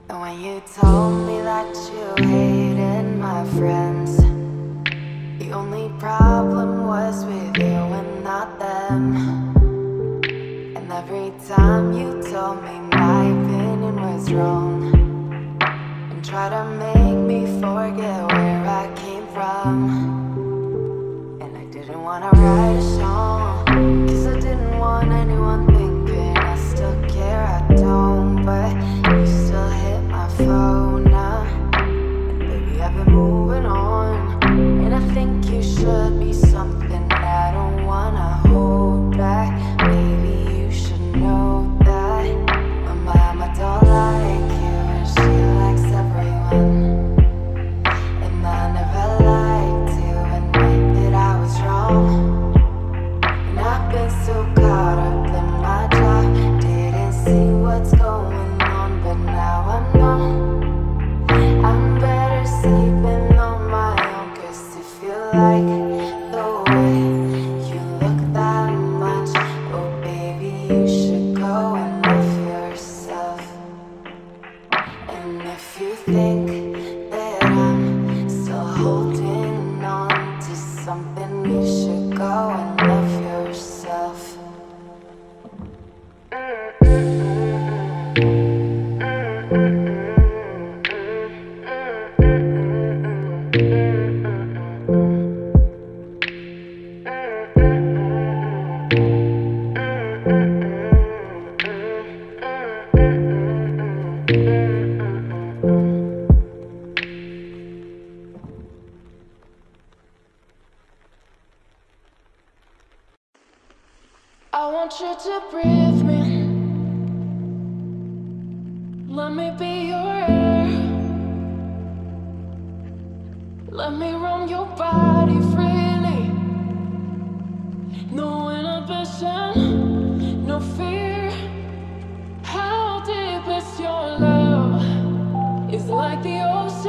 And when you told me that you hated my friends, the only problem was with you and not them. And every time you told me my opinion was wrong, and tried to make me forget where I came from. And I didn't wanna write a song, cause I didn't want anyone thinking I still care, I don't, but you still hit my phone now. I've been moving on, and I think you should be something that I don't wanna hold back. Maybe you should know that my mama don't like you and she likes everyone, and I never liked to admit that I was wrong. And I've been so caught up in my job, didn't see what's going on, but now I know I'm better sleeping on my own, cause I feel like the way you look that much. Oh baby, you should go and love yourself. And if you think that I'm still holding on to something, you should go and love yourself. I want you to breathe me, let me be your air, let me roam your body freely, no inhibition, no fear. How deep is your love? It's like the ocean.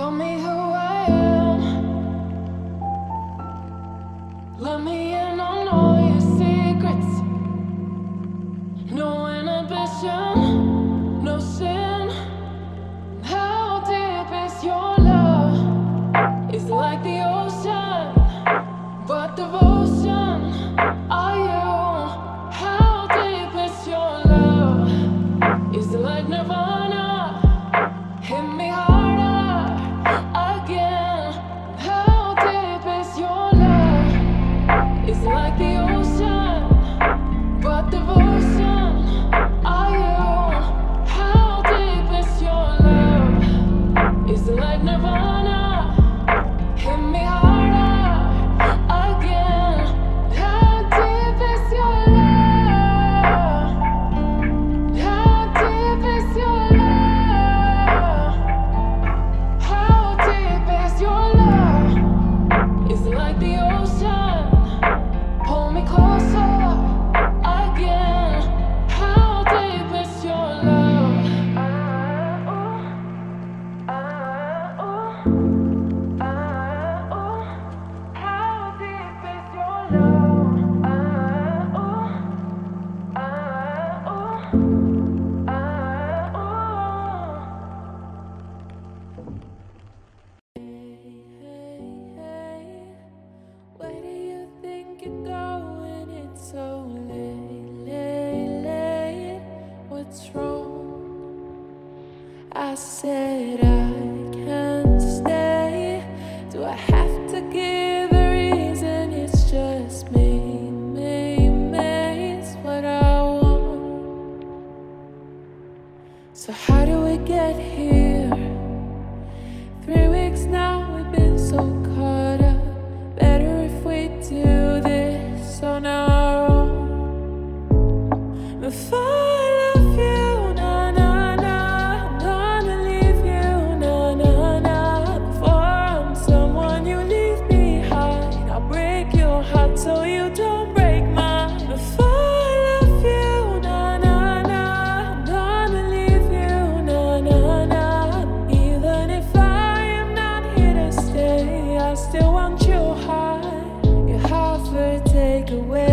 Tell me who I am. Let me in on all your secrets. No inhibition, no sin. How deep is your love? It's like the ocean, but devotion. Are you? How deep is your love? It's like nirvana. Hit me hard. It's like the ocean, but devotion. Are you? How deep is your love? It's like nirvana. Hit me harder again. How deep is your love? How deep is your love? How deep is your love? It's like the ocean. I said I can't stay. Do I have to give a reason? It's just me, it's what I want. So how do we get here? 3 weeks now, we've been so caught up. Better if we do this on our own. If I love you, na na na, I'm gonna leave you, na na na. Before I'm someone you leave behind, I'll break your heart so you don't break mine. If I love you, na na na, I'm gonna leave you, na na na. Even if I am not here to stay, I still want you high. Your heart for take away.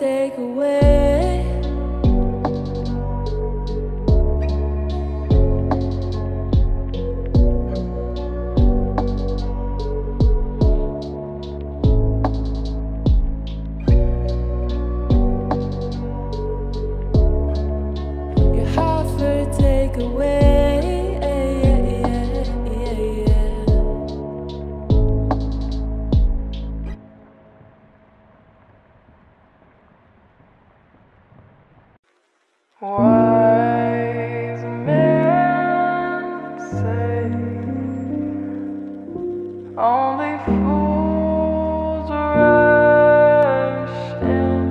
Take away. Wise men say only fools rush in,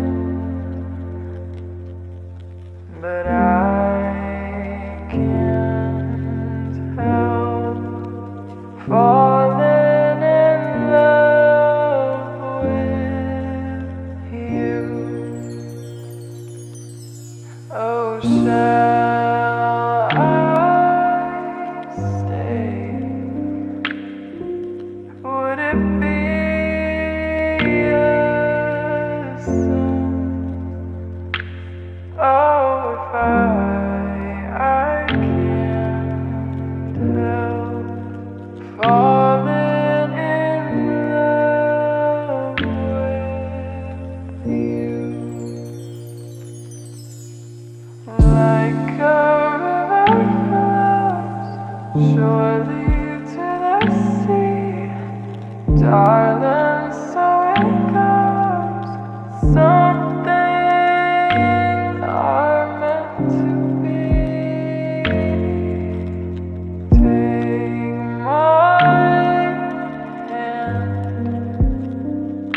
but I can't help falling in love with you. Oh, shall I stay? Would it be a sin? Oh, if I can't help falling in love with you. Like a river flows surely to the sea, darling, so it goes. Some things are meant to be. Take my hand,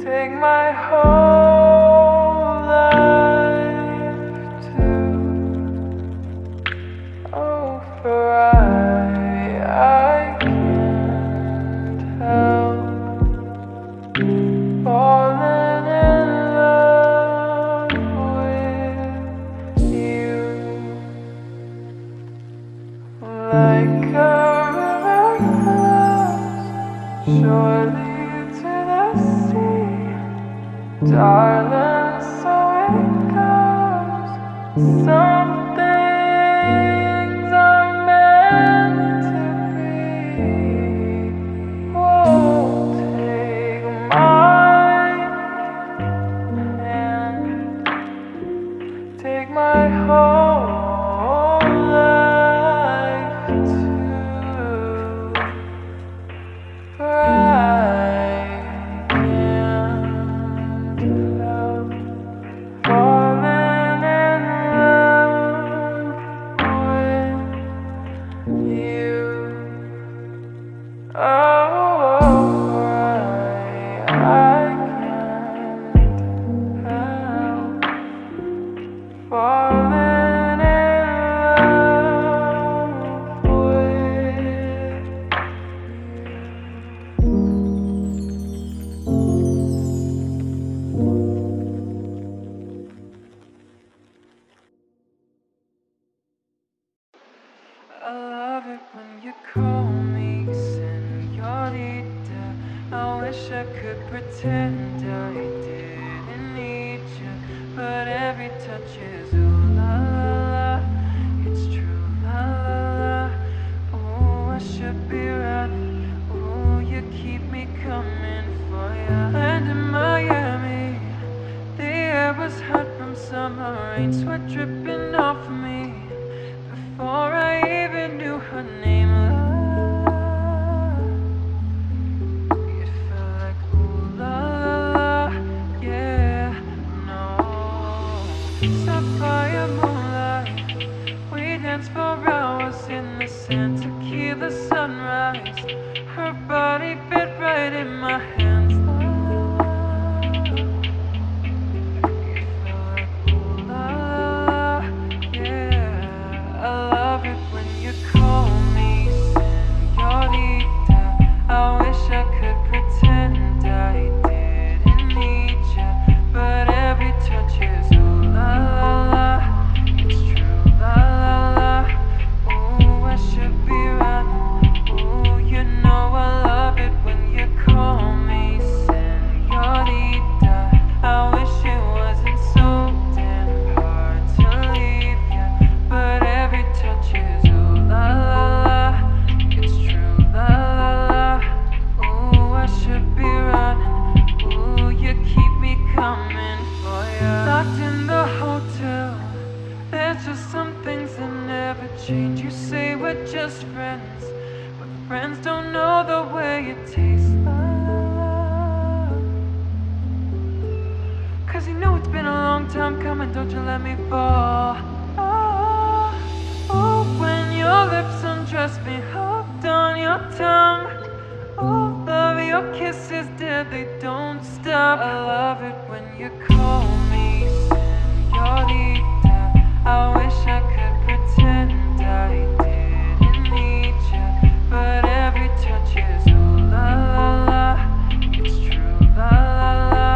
take my heart. Like a river flows surely to the sea, darling, so it goes. Some things are meant to be. Oh, take my hand, take my heart. Falling in love with you. I love it when you call me señorita. I wish I could pretend I didn't need you, but every touch is ooh la la la, it's true la la la. Oh, I should be running. Oh, you keep me coming for ya. Land in Miami, the air was hot from summer rain, sweat dripping off of me before I even knew her name. Sapphire moonlight, we danced for hours in the sand. Tequila sunrise, her body fit right in my hands. It felt like ooh la la la, yeah. I love it when you call me señorita. I wish I could pretend I didn't need you, but every touch is la la la, it's true la la la. Oh, I should be running. Oh, you know I love it when you call me señorita. I wish it wasn't so damn hard to leave you, but every touch is ooh la la la, it's true la la la. Oh, I should be running. Oh, you keep me coming for you. Locked in the hotel, there's just some things that never change. You say we're just friends, but friends don't know the way it tastes like. Cause you know it's been a long long time coming, don't you let me fall. Oh, oh, when your lips undress me, hooked on your tongue. Oh, love, your kisses deadly, don't stop. I love it when you call me señorita. I wish I could pretend I didn't need you, but every touch is ooh la la la. It's true la la la.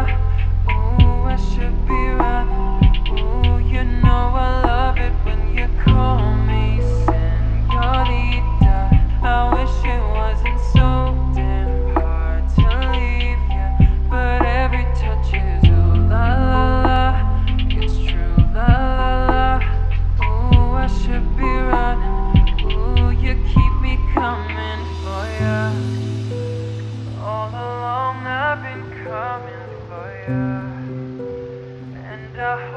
Ooh, I should be running. Ooh, you know I love it when you call me señorita. I wish it wasn't so damn hard to leave you, but every touch is ooh la la la. It's true la la la. Ooh, I should be running. Ooh, you keep me coming for ya. All along I've been coming for ya, and I